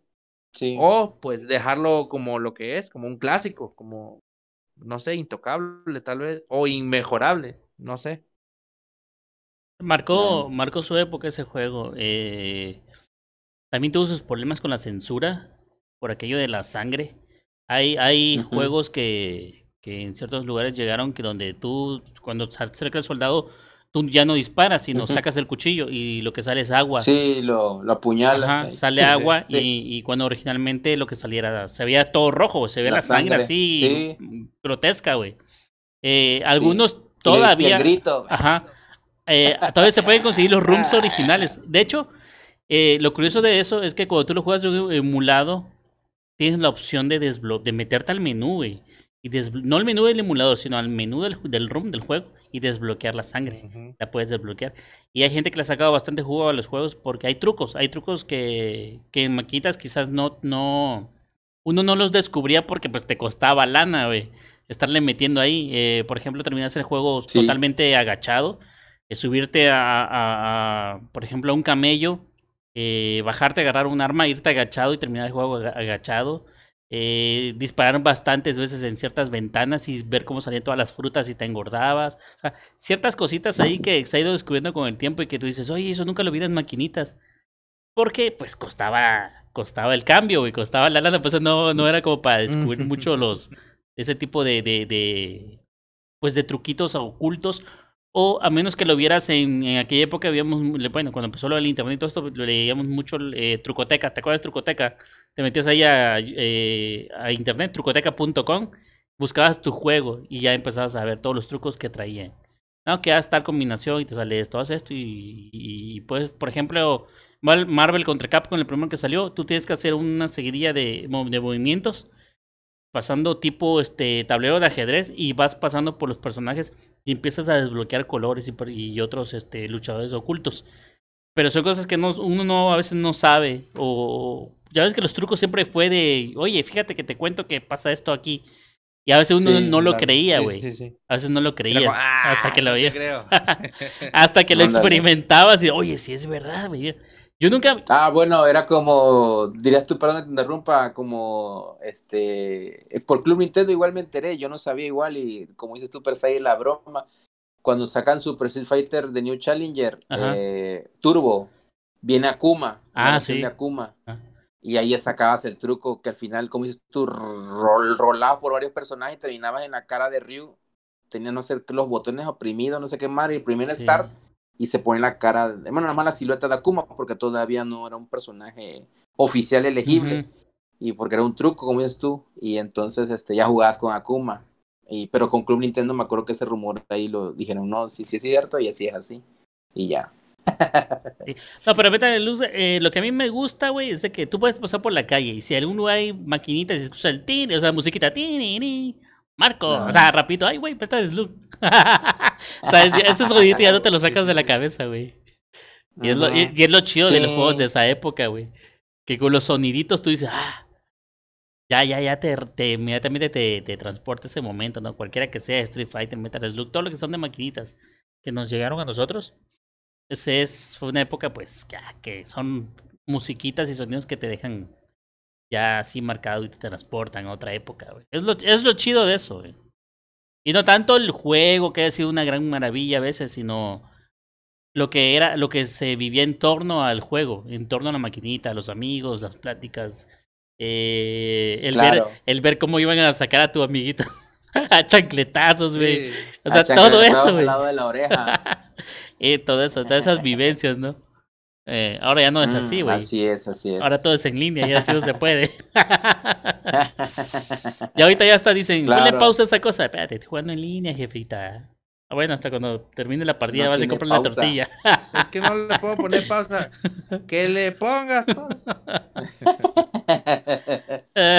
Sí. O pues dejarlo como lo que es, como un clásico, como no sé, intocable tal vez, o inmejorable, no sé. Marcó, marcó su época ese juego. Eh, también tuvo sus problemas con la censura, por aquello de la sangre. Hay, hay uh-huh. juegos que, que en ciertos lugares llegaron que donde tú, cuando cerca del soldado, tú ya no disparas, sino uh-huh. sacas el cuchillo y lo que sale es agua. Sí, lo, lo apuñalas. Ajá, sale agua sí. y, y cuando originalmente lo que saliera, se veía todo rojo, se veía la, la sangre, sangre así, sí. grotesca, güey. Eh, algunos sí. todavía... Y el grito. Ajá. Eh, todavía se pueden conseguir los rooms originales. De hecho, eh, lo curioso de eso es que cuando tú lo juegas emulado, tienes la opción de, desblo- de meterte al menú, güey. Y des- no al menú del emulador, sino al menú del, del room del juego y desbloquear la sangre. Uh-huh. La puedes desbloquear. Y hay gente que le ha sacado bastante jugo a los juegos porque hay trucos. Hay trucos que, que en maquitas quizás no, no... Uno no los descubría porque pues te costaba lana, güey. Estarle metiendo ahí. Eh, por ejemplo, terminas el juego sí. totalmente agachado. Eh, subirte a, a, a, por ejemplo, a un camello. Eh, bajarte, agarrar un arma, irte agachado y terminar el juego ag- agachado. Eh, dispararon bastantes veces en ciertas ventanas y ver cómo salían todas las frutas y te engordabas, o sea, ciertas cositas ahí que se ha ido descubriendo con el tiempo y que tú dices, oye, eso nunca lo vi en maquinitas, Porque pues costaba, costaba el cambio, güey, costaba la lana, pues no, no era como para descubrir mucho los, ese tipo de, de, de, pues de truquitos ocultos. O a menos que lo vieras en, en aquella época, habíamos, bueno, cuando empezó lo del internet y todo esto, lo leíamos mucho, eh, Trucoteca, ¿te acuerdas de Trucoteca? Te metías ahí a, eh, a internet, trucoteca punto com, buscabas tu juego y ya empezabas a ver todos los trucos que traían. No, que haz tal combinación y te sale esto, haz esto y, y pues, por ejemplo, Marvel contra Capcom, el primero que salió, tú tienes que hacer una seguidilla de, de movimientos, pasando tipo este tablero de ajedrez y vas pasando por los personajes y empiezas a desbloquear colores y, y otros este, luchadores ocultos. Pero son cosas que no, uno no, a veces no sabe. O ya ves que los trucos siempre fue de, oye, fíjate que te cuento que pasa esto aquí. Y a veces uno sí, no claro. lo creía, güey. Sí, sí, sí. A veces no lo creías como, ¡ah, hasta que lo veías! Hasta que lo experimentabas y, oye, sí es verdad, güey. Yo nunca... Ah, bueno, era como, dirías tú, perdón que te interrumpa, como, este, por Club Nintendo igual me enteré, yo no sabía igual, y como dices tú, Persagui, la broma, cuando sacan Super Street Fighter The New Challenger, eh, Turbo, viene Akuma, ah, sí. viene Akuma, ah. y ahí sacabas el truco, que al final, como dices tú, rol, rolabas por varios personajes, y terminabas en la cara de Ryu, tenías, no sé, los botones oprimidos, no sé qué más, y el primer sí. start... Y se pone la cara, bueno, nada más la silueta de Akuma, porque todavía no era un personaje oficial elegible. Uh-huh. Y porque era un truco, como dices tú. Y entonces este, ya jugabas con Akuma. Y, pero con Club Nintendo me acuerdo que ese rumor ahí lo dijeron, no, sí, sí es cierto, y así es así. Y ya. Sí. No, pero Metal Slug, eh, lo que a mí me gusta, güey, es de que tú puedes pasar por la calle. Y si en algún lugar hay maquinitas y se escucha el tin, o sea, musiquita, tin, Marco, no. o sea, rapidito, ay, güey, Metal Slug. O sea, ese sonido ya no te lo sacas de la cabeza, güey. Y, uh -huh. y, y es lo chido sí. de los juegos de esa época, güey. Que con los soniditos tú dices, ah, ya, ya, ya, te, te inmediatamente te, te transporta ese momento, ¿no? Cualquiera que sea Street Fighter, Metal Slug, todo lo que son de maquinitas que nos llegaron a nosotros. Esa es, fue una época, pues, que, que son musiquitas y sonidos que te dejan ya así marcado y te transportan a otra época, güey. Es lo, es lo chido de eso, güey. Y no tanto el juego que ha sido una gran maravilla a veces, sino lo que era, lo que se vivía en torno al juego, en torno a la maquinita, los amigos, las pláticas, eh, el, claro. ver, el ver cómo iban a sacar a tu amiguito a chancletazos, güey. Sí, o sea, todo eso, güey. Lado de la oreja. Y todo eso, todas esas vivencias, ¿no? Eh, ahora ya no es así, güey. Mm, así es, así es. Ahora todo es en línea, ya así no se puede. Y ahorita ya hasta dicen, claro. ponle pausa a esa cosa. Espérate, estoy jugando en línea, jefita. Ah, bueno, hasta cuando termine la partida no vas y compras pausa. La tortilla. Es que no le puedo poner pausa. Que le pongas pausa.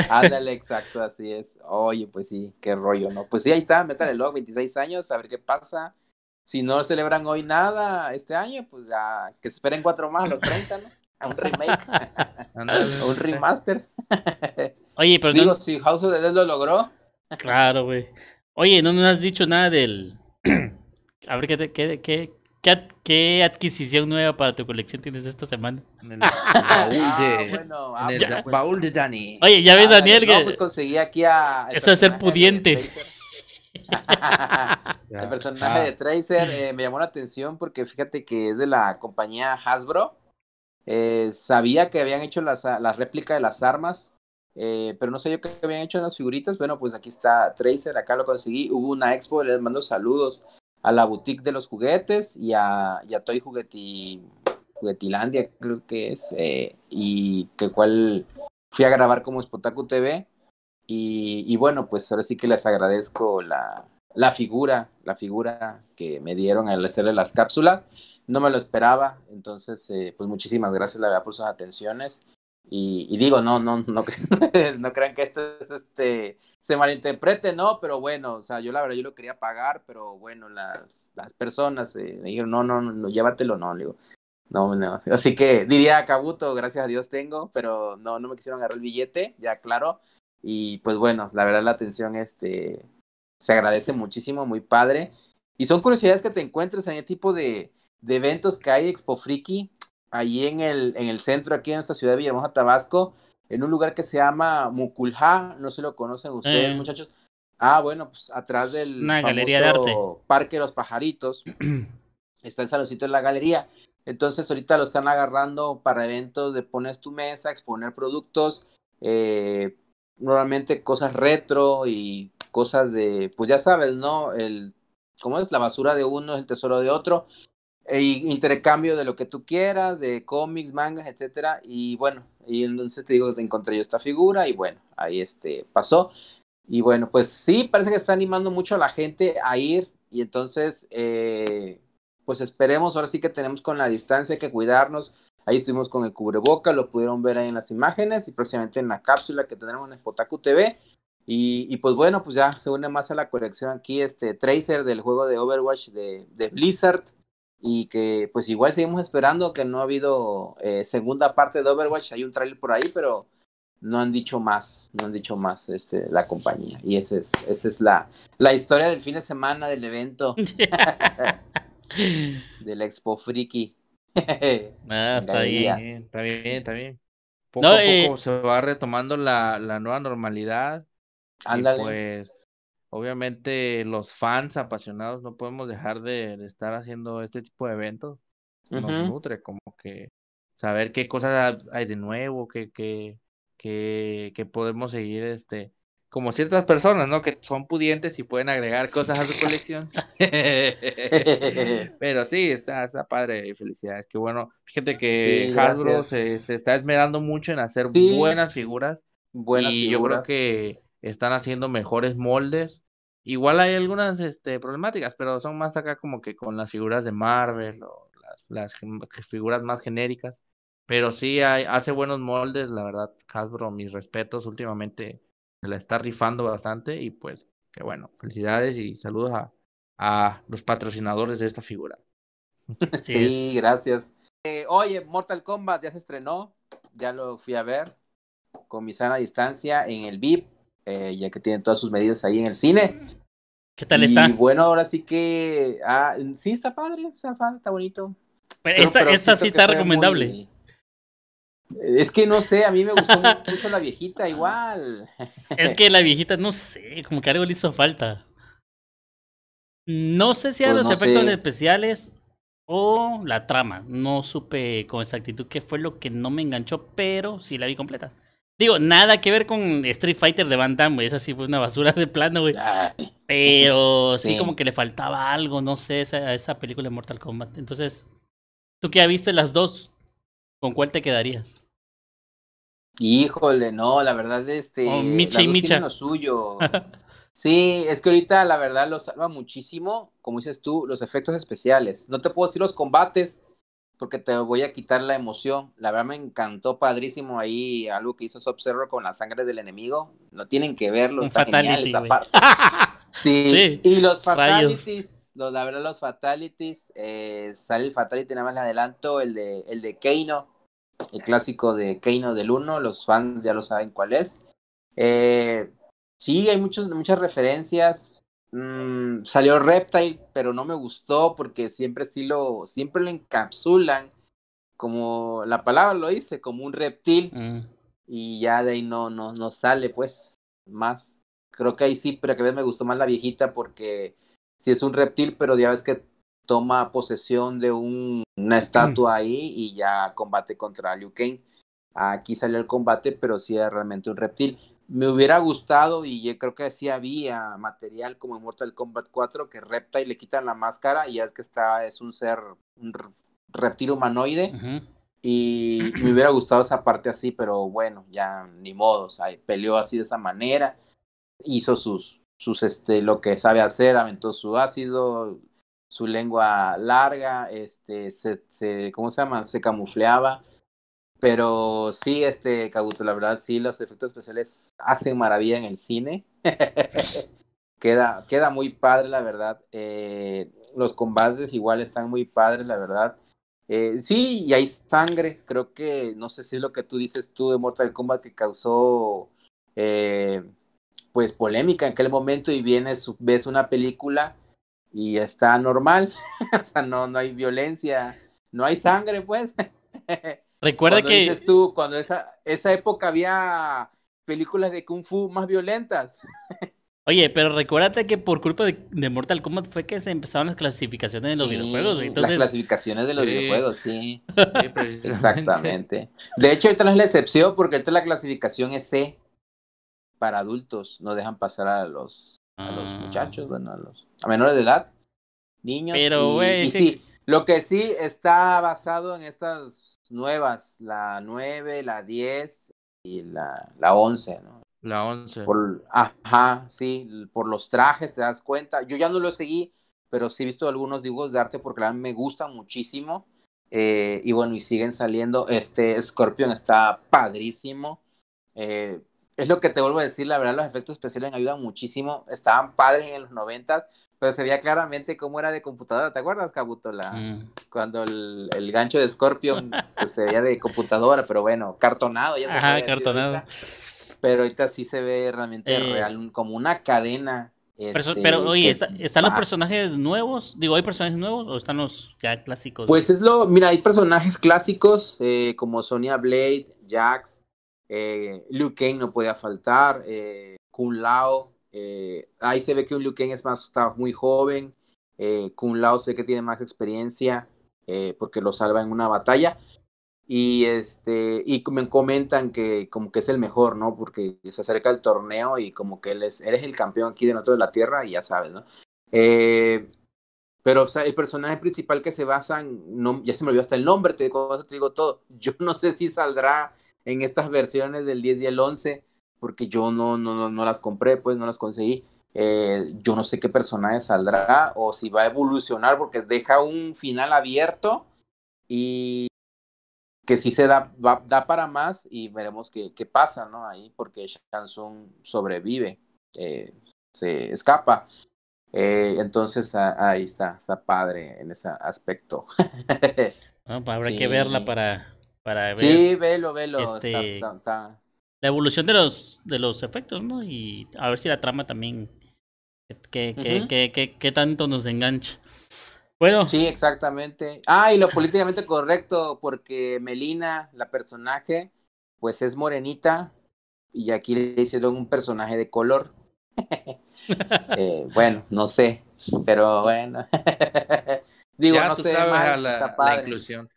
Ándale, exacto, así es. Oye, pues sí, qué rollo, ¿no? Pues sí, ahí está, métale log, veintiséis años, a ver qué pasa. Si no celebran hoy nada este año, pues ya que se esperen cuatro más, los treinta, ¿no? A un remake, a un remaster. Oye, pero digo, no... si House of the Dead lo logró. Claro, güey. Oye, no nos has dicho nada del... A ver, ¿qué, qué, qué, qué, qué adquisición nueva para tu colección tienes esta semana? En el baúl de, ah, bueno, ah, en el ya, pues... baúl de Dani. Oye, ya ves, ah, Daniel, no, que... pues conseguí aquí a... Eso es ser pudiente. El personaje de Tracer eh, me llamó la atención porque fíjate que es de la compañía Hasbro. Eh, sabía que habían hecho las, las réplicas de las armas, eh, pero no sabía que habían hecho las figuritas. Bueno, pues aquí está Tracer, acá lo conseguí. Hubo una expo, les mando saludos a la boutique de los juguetes y a, y a Toy Jugueti, Juguetilandia, creo que es. Eh, y que cual fui a grabar como Sputaku T V. Y, y bueno, pues ahora sí que les agradezco la, la figura, la figura que me dieron al hacerle las cápsulas. No me lo esperaba, entonces, eh, pues muchísimas gracias, la verdad, por sus atenciones. Y, y digo, no, no, no, no crean que esto este, se malinterprete, ¿no? Pero bueno, o sea, yo la verdad, yo lo quería pagar, pero bueno, las, las personas eh, me dijeron, no, no, no, llévatelo, no, digo. No, no. Así que diría Kabuto, gracias a Dios tengo, pero no, no me quisieron agarrar el billete, ya claro. Y pues bueno, la verdad la atención este, se agradece muchísimo, muy padre. Y son curiosidades que te encuentras en el tipo de, de eventos que hay, Expo Friki, allí en el, en el centro, aquí en nuestra ciudad de Villahermosa, Tabasco, en un lugar que se llama Muculjá, no se lo conocen ustedes, eh. muchachos. Ah, bueno, pues atrás del Una famoso galería de arte. Parque de los Pajaritos, está el saloncito de la galería. Entonces ahorita lo están agarrando para eventos de pones tu mesa, exponer productos, eh, normalmente cosas retro y cosas de, pues ya sabes, ¿no? El, ¿cómo es? La basura de uno es el tesoro de otro. E intercambio de lo que tú quieras, de cómics, mangas, etcétera. Y bueno, y entonces te digo, encontré yo esta figura y bueno, ahí este pasó. Y bueno, pues sí, parece que está animando mucho a la gente a ir. Y entonces, eh, pues esperemos, ahora sí que tenemos con la distancia que cuidarnos. Ahí estuvimos con el cubreboca, lo pudieron ver ahí en las imágenes y próximamente en la cápsula que tendremos en Sputaku T V. Y, y pues bueno, pues ya se une más a la colección aquí este Tracer del juego de Overwatch de, de Blizzard. Y que pues igual seguimos esperando, que no ha habido eh, segunda parte de Overwatch. Hay un trailer por ahí, pero no han dicho más, no han dicho más este, la compañía. Y esa es, esa es la, la historia del fin de semana del evento del Expo Friki. Ah, está bien, está bien, está bien. Poco no, a poco eh... se va retomando la, la nueva normalidad. Ándale. Y pues... obviamente los fans apasionados no podemos dejar de, de estar haciendo este tipo de eventos. Nos uh-huh. nutre como que saber qué cosas hay de nuevo, que, que, que, que podemos seguir este como ciertas personas, ¿no? Que son pudientes y pueden agregar cosas a su colección. Pero sí, está, está padre y felicidades. Qué bueno. Fíjate que sí, Hasbro se, se está esmerando mucho en hacer sí. buenas figuras. Buenas y figuras. Yo creo que están haciendo mejores moldes. Igual hay algunas este, problemáticas, pero son más acá como que con las figuras de Marvel o las, las figuras más genéricas. Pero sí hay, hace buenos moldes, la verdad, Hasbro, mis respetos. Últimamente se la está rifando bastante y pues, que bueno, felicidades y saludos a, a los patrocinadores de esta figura. Sí, sí, gracias. Eh, oye, Mortal Kombat ya se estrenó, ya lo fui a ver con mi sana distancia en el V I P. Eh, ya que tienen todas sus medidas ahí en el cine. ¿Qué tal está? Y bueno, ahora sí que ah, sí está padre, está, está bonito. Pero pero, esta pero esta sí está recomendable. Muy... Es que no sé, a mí me gustó mucho la viejita igual. Es que la viejita, no sé, como que algo le hizo falta. No sé si eran pues los no efectos sé. especiales o la trama. No supe con exactitud qué fue lo que no me enganchó, pero sí la vi completa. Digo, nada que ver con Street Fighter de Van Damme, güey. Esa sí fue una basura de plano, güey. Pero sí, sí como que le faltaba algo, no sé, a esa, esa película de Mortal Kombat. Entonces, tú que ya viste las dos, ¿con cuál te quedarías? Híjole, no, la verdad, este... Oh, Micha y Micha. Lo suyo. Sí, es que ahorita la verdad lo salva muchísimo, como dices tú, los efectos especiales. No te puedo decir los combates, porque te voy a quitar la emoción. La verdad me encantó padrísimo ahí algo que hizo Sub-Zero con la sangre del enemigo. No tienen que verlo, está genial esa parte. Sí. Sí, y los fatalities, los, la verdad los fatalities, eh, sale el fatality, nada más le adelanto, el de, el de Kano, el clásico de Kano del uno, los fans ya lo saben cuál es. Eh, sí, hay muchos, muchas referencias. Mm, salió Reptile, pero no me gustó porque siempre sí lo, siempre lo encapsulan, como la palabra lo dice, como un reptil, mm. y ya de ahí no, no, no sale, pues, más. Creo que ahí sí, pero que a veces me gustó más la viejita porque sí es un reptil, pero ya ves que toma posesión de un, una estatua mm. ahí y ya combate contra Liu Kang. Aquí salió el combate, pero sí era realmente un reptil. Me hubiera gustado, y yo creo que sí había material como en Mortal Kombat cuatro, que Reptile le quitan la máscara y ya es que está, es un ser, un reptil humanoide, uh-huh. y me hubiera gustado esa parte así, pero bueno, ya ni modo, o sea, peleó así de esa manera, hizo sus, sus este, lo que sabe hacer, aventó su ácido, su lengua larga, este, se, se, ¿cómo se llama? Se camufleaba. Pero sí, este, Kabuto, la verdad, sí, los efectos especiales hacen maravilla en el cine. queda, queda muy padre, la verdad. Eh, los combates igual están muy padres, la verdad. Eh, sí, y hay sangre. Creo que, no sé si es lo que tú dices tú de Mortal Kombat que causó eh, pues polémica en aquel momento y vienes, ves una película y está normal. O sea, no, no hay violencia, no hay sangre, pues. Recuerda cuando que dices tú, cuando esa, esa época había películas de Kung Fu más violentas. Oye, pero recuérdate que por culpa de, de Mortal Kombat fue que se empezaron las clasificaciones de los sí, videojuegos. Entonces... Las clasificaciones de los sí. videojuegos, sí. sí Exactamente. De hecho, ahorita no es la excepción porque ahorita la clasificación es C para adultos. No dejan pasar a los, ah. a los muchachos, bueno, a, los, a menores de edad, niños. Pero, güey. Y, y sí, lo que sí está basado en estas nuevas, la nueve, la diez y la, la once, ¿no? La once. Por, ajá, sí, por los trajes te das cuenta. Yo ya no lo seguí, pero sí he visto algunos dibujos de arte porque la verdad me gustan muchísimo. Eh, y bueno, y siguen saliendo. Este Scorpion está padrísimo. Eh, es lo que te vuelvo a decir, la verdad los efectos especiales me ayudan muchísimo. Estaban padres en los noventas, pero se veía claramente cómo era de computadora. ¿Te acuerdas, Kabuto? La, mm. Cuando el, el gancho de Scorpion pues, se veía de computadora, pero bueno, cartonado. Ya se ajá, cartonado. Pero ahorita sí se ve realmente eh, real, como una cadena. Este, pero, oye, que, está, ¿están ah, los personajes nuevos? Digo, ¿hay personajes nuevos o están los ya clásicos? Pues es lo... Mira, hay personajes clásicos eh, como Sonya Blade, Jax, eh, Liu Kang no podía faltar, eh, Kung Lao. Eh, ahí se ve que un Liu Kang es más, está muy joven. Eh, Kung Lao se ve que tiene más experiencia eh, porque lo salva en una batalla. Y este y me comentan que como que es el mejor, ¿no? Porque se acerca el torneo y como que él es, él es el campeón aquí de nosotros de la Tierra y ya sabes, ¿no? Eh, pero o sea, el personaje principal que se basan, no, ya se me olvidó hasta el nombre, te digo, te digo todo. Yo no sé si saldrá en estas versiones del diez y el once, porque yo no, no, no, no las compré, pues no las conseguí. Eh, yo no sé qué personaje saldrá o si va a evolucionar porque deja un final abierto y... que sí se da, va, da para más y veremos qué, qué pasa, ¿no? Ahí porque Shang Tsung sobrevive, eh, se escapa. Eh, entonces a, ahí está, está padre en ese aspecto. No, habrá sí. que verla para, para ver. Sí, velo, velo. Este, está, está, está. La evolución de los, de los efectos, ¿no? Y a ver si la trama también, qué que, uh-huh. que, que, que, que tanto nos engancha. Bueno. Sí, exactamente. Ah, y lo políticamente correcto, porque Melina, la personaje, pues es morenita, y aquí le hicieron un personaje de color. eh, bueno, no sé, pero bueno. Digo, ya no sé, mal, la, está padre. La inclusión.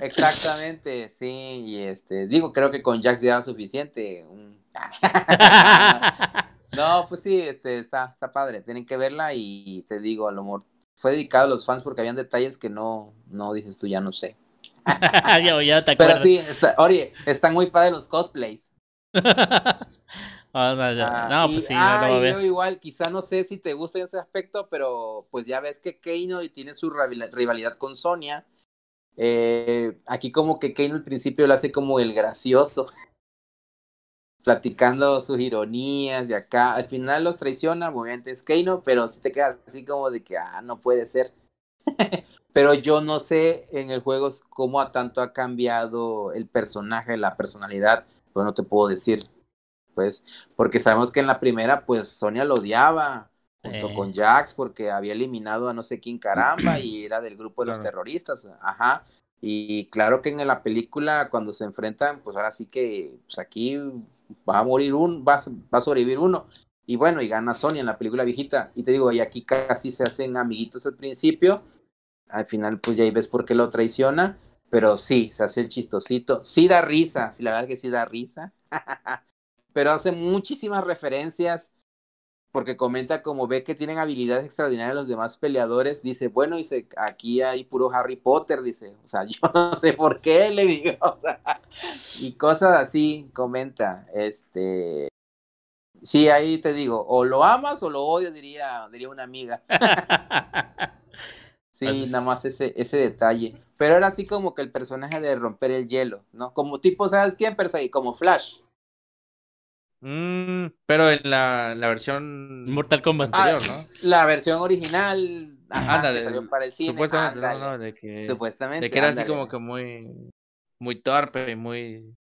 Exactamente, sí, y este, digo, creo que con Jax ya era suficiente. No, pues sí, este, está, está padre, tienen que verla y te digo, a lo mejor fue dedicado a los fans porque habían detalles que no, no dices tú, ya no sé. ya, ya te acuerdas. Pero sí, está, oye, están muy padres los cosplays. no, no, ya. no ah, pues y, sí, ah, no lo veo igual, quizá no sé si te gusta ese aspecto, pero pues ya ves que Kano tiene su rivalidad con Sonya. Eh, aquí como que Kano al principio lo hace como el gracioso, platicando sus ironías y acá, al final los traiciona, obviamente es Kano, pero sí te quedas así como de que, ah, no puede ser. Pero yo no sé en el juego cómo a tanto ha cambiado el personaje, la personalidad, pues no te puedo decir, pues, porque sabemos que en la primera, pues, Sonya lo odiaba, junto eh. con Jax, porque había eliminado a no sé quién caramba, y era del grupo de los claro. terroristas, ajá. Y claro que en la película, cuando se enfrentan, pues ahora sí que, pues aquí va a morir uno, va, va a sobrevivir uno. Y bueno, y gana Sonya en la película viejita. Y te digo, y aquí casi se hacen amiguitos al principio. Al final, pues ya ahí ves por qué lo traiciona. Pero sí, se hace el chistosito. Sí da risa, sí, la verdad es que sí da risa. Pero hace muchísimas referencias. Porque comenta como ve que tienen habilidades extraordinarias los demás peleadores, dice, bueno, dice, aquí hay puro Harry Potter, dice, o sea, yo no sé por qué, le digo, o sea, y cosas así, comenta, este, sí, ahí te digo, o lo amas o lo odias, diría, diría una amiga. Sí, así. Nada más ese, ese detalle, pero era así como que el personaje de romper el hielo, ¿no? Como tipo, ¿sabes quién? Persagui, como Flash. Mm, pero en la, la versión Mortal Kombat anterior, ah, ¿no? La versión original, ajá, ándale, que salió para el cine. Supuestamente, ándale, no, no, de que, supuestamente, de que era ándale. Así como que muy, muy torpe y muy...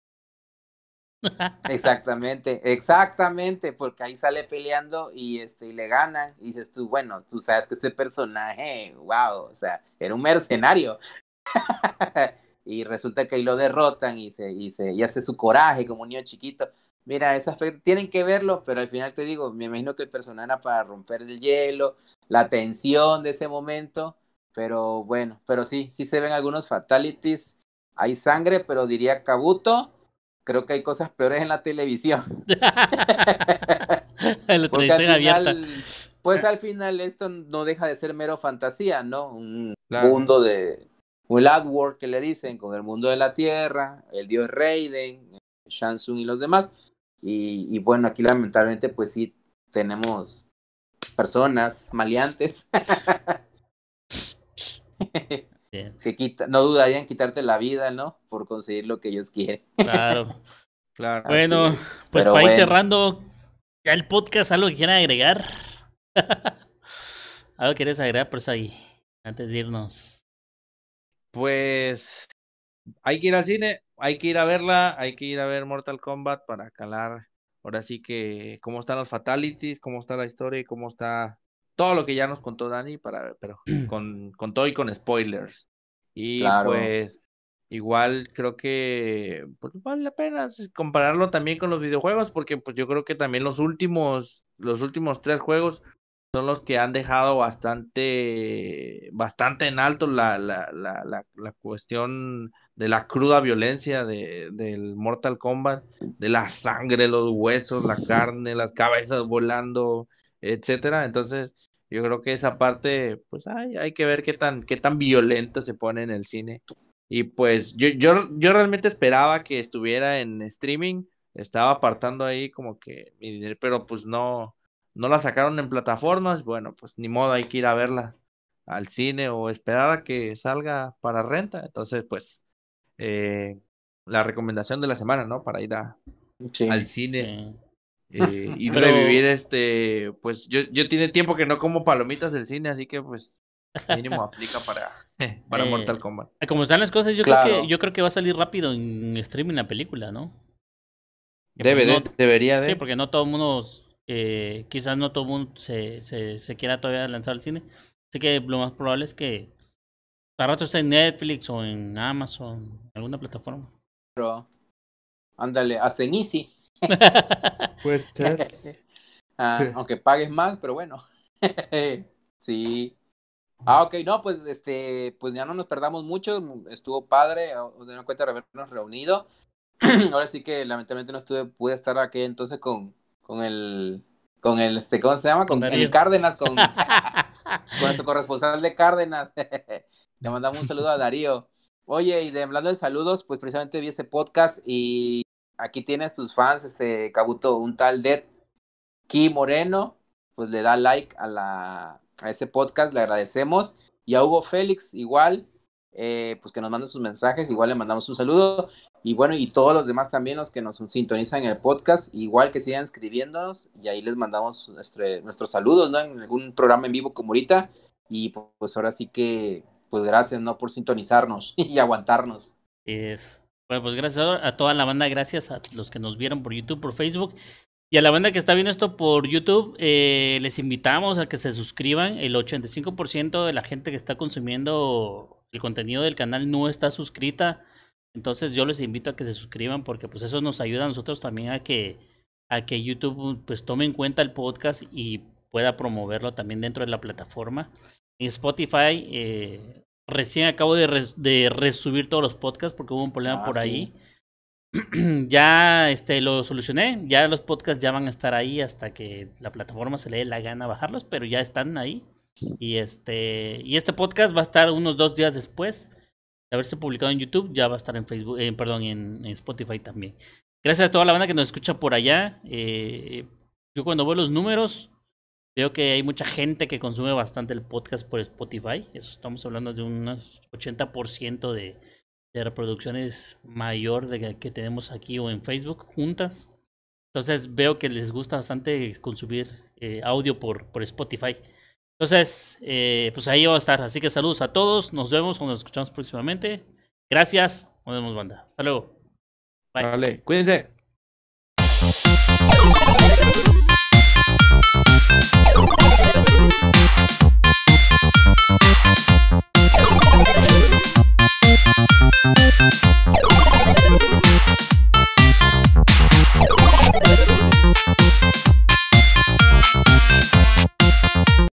Exactamente, exactamente, porque ahí sale peleando y, este, y le ganan. Y dices tú, bueno, tú sabes que este personaje, wow, o sea, era un mercenario. Y resulta que ahí lo derrotan y, se, y, se, y hace su coraje como un niño chiquito. mira, ese aspecto, tienen que verlo, pero al final te digo, me imagino que el personaje era para romper el hielo, la tensión de ese momento, pero bueno, pero sí, sí se ven algunos fatalities, hay sangre, pero diría Kabuto, creo que hay cosas peores en la televisión. La televisión abierta. Pues al final esto no deja de ser mero fantasía, ¿no? Un claro. mundo de... Un Outworld que le dicen, con el mundo de la Tierra, el dios Raiden, Shang Tsung y los demás. Y, y bueno, aquí lamentablemente pues sí tenemos personas maleantes que quita, no dudarían en quitarte la vida, ¿no? Por conseguir lo que ellos quieren. Claro, claro. Bueno, pues para bueno. ir cerrando ya el podcast, ¿algo que quieran agregar? ¿Algo que quieres agregar, Persagui, antes de irnos? Pues hay que ir al cine, hay que ir a verla, hay que ir a ver Mortal Kombat para calar ahora sí que cómo están los fatalities, cómo está la historia y cómo está todo lo que ya nos contó Dani, para, pero con, con todo y con spoilers. Y claro. pues igual creo que pues, vale la pena compararlo también con los videojuegos, porque pues yo creo que también los últimos, los últimos tres juegos son los que han dejado bastante bastante en alto la, la, la, la, la cuestión de la cruda violencia de, del Mortal Kombat, de la sangre, los huesos, la carne, las cabezas volando, etcétera. Entonces, yo creo que esa parte, pues hay, hay que ver qué tan, qué tan violento se pone en el cine. Y pues yo, yo, yo realmente esperaba que estuviera en streaming, estaba apartando ahí como que mi dinero, pero pues no... No la sacaron en plataformas, bueno, pues ni modo, hay que ir a verla al cine o esperar a que salga para renta. Entonces, pues, eh, la recomendación de la semana, ¿no? Para ir a, sí. al cine sí. eh, y Pero... revivir este... Pues yo, yo tiene tiempo que no como palomitas del cine, así que pues mínimo aplica para, para eh, Mortal Kombat. Como están las cosas, yo, claro. creo que, yo creo que va a salir rápido en streaming la película, ¿no? Debe, pues, no, debería de. Sí, porque no todo el mundo... Eh, quizás no todo el mundo se, se, se quiera todavía lanzar al cine, así que lo más probable es que para rato esté en Netflix o en Amazon, alguna plataforma. Pero, ándale, hasta en Easy. Pues, ah, aunque pagues más, pero bueno. Sí. Ah, ok, no, pues este, pues ya no nos perdamos mucho, estuvo padre, teniendo en cuenta de habernos reunido. Ahora sí que lamentablemente no estuve, pude estar aquí entonces con Con el, con el, este, ¿cómo se llama? Con, con el Cárdenas, con, con nuestro corresponsal de Cárdenas. Le mandamos un saludo a Darío. Oye, y de, hablando de saludos, pues precisamente vi ese podcast y aquí tienes tus fans, este, Kabuto, un tal Dead Ki Moreno, pues le da like a, la, a ese podcast, le agradecemos. Y a Hugo Félix, igual, eh, pues que nos manda sus mensajes, igual le mandamos un saludo. Y bueno, y todos los demás también, los que nos sintonizan en el podcast, igual que sigan escribiéndonos, y ahí les mandamos nuestro, nuestros saludos, ¿no? En algún programa en vivo como ahorita, y pues ahora sí que, pues gracias, ¿no? Por sintonizarnos y aguantarnos. Es. Bueno, pues gracias a toda la banda, gracias a los que nos vieron por YouTube, por Facebook, y a la banda que está viendo esto por YouTube, eh, les invitamos a que se suscriban, el ochenta y cinco por ciento de la gente que está consumiendo el contenido del canal no está suscrita. Entonces yo les invito a que se suscriban porque pues eso nos ayuda a nosotros también a que, a que YouTube pues tome en cuenta el podcast y pueda promoverlo también dentro de la plataforma. En Spotify eh, recién acabo de, res, de resubir todos los podcasts porque hubo un problema ah, por sí. ahí. Ya este, lo solucioné, ya los podcasts ya van a estar ahí hasta que la plataforma se le dé la gana bajarlos, pero ya están ahí. Y este, y este podcast va a estar unos dos días después de haberse publicado en YouTube, ya va a estar en Facebook, eh, perdón, en, en Spotify también. Gracias a toda la banda que nos escucha por allá. Eh, yo cuando veo los números, veo que hay mucha gente que consume bastante el podcast por Spotify. Eso estamos hablando de unos ochenta por ciento de, de reproducciones mayor de que, que tenemos aquí o en Facebook juntas. Entonces veo que les gusta bastante consumir eh, audio por, por Spotify. Entonces, eh, pues ahí va a estar. Así que saludos a todos. Nos vemos o nos escuchamos próximamente. Gracias. Nos vemos, banda. Hasta luego. Bye. Dale, cuídense.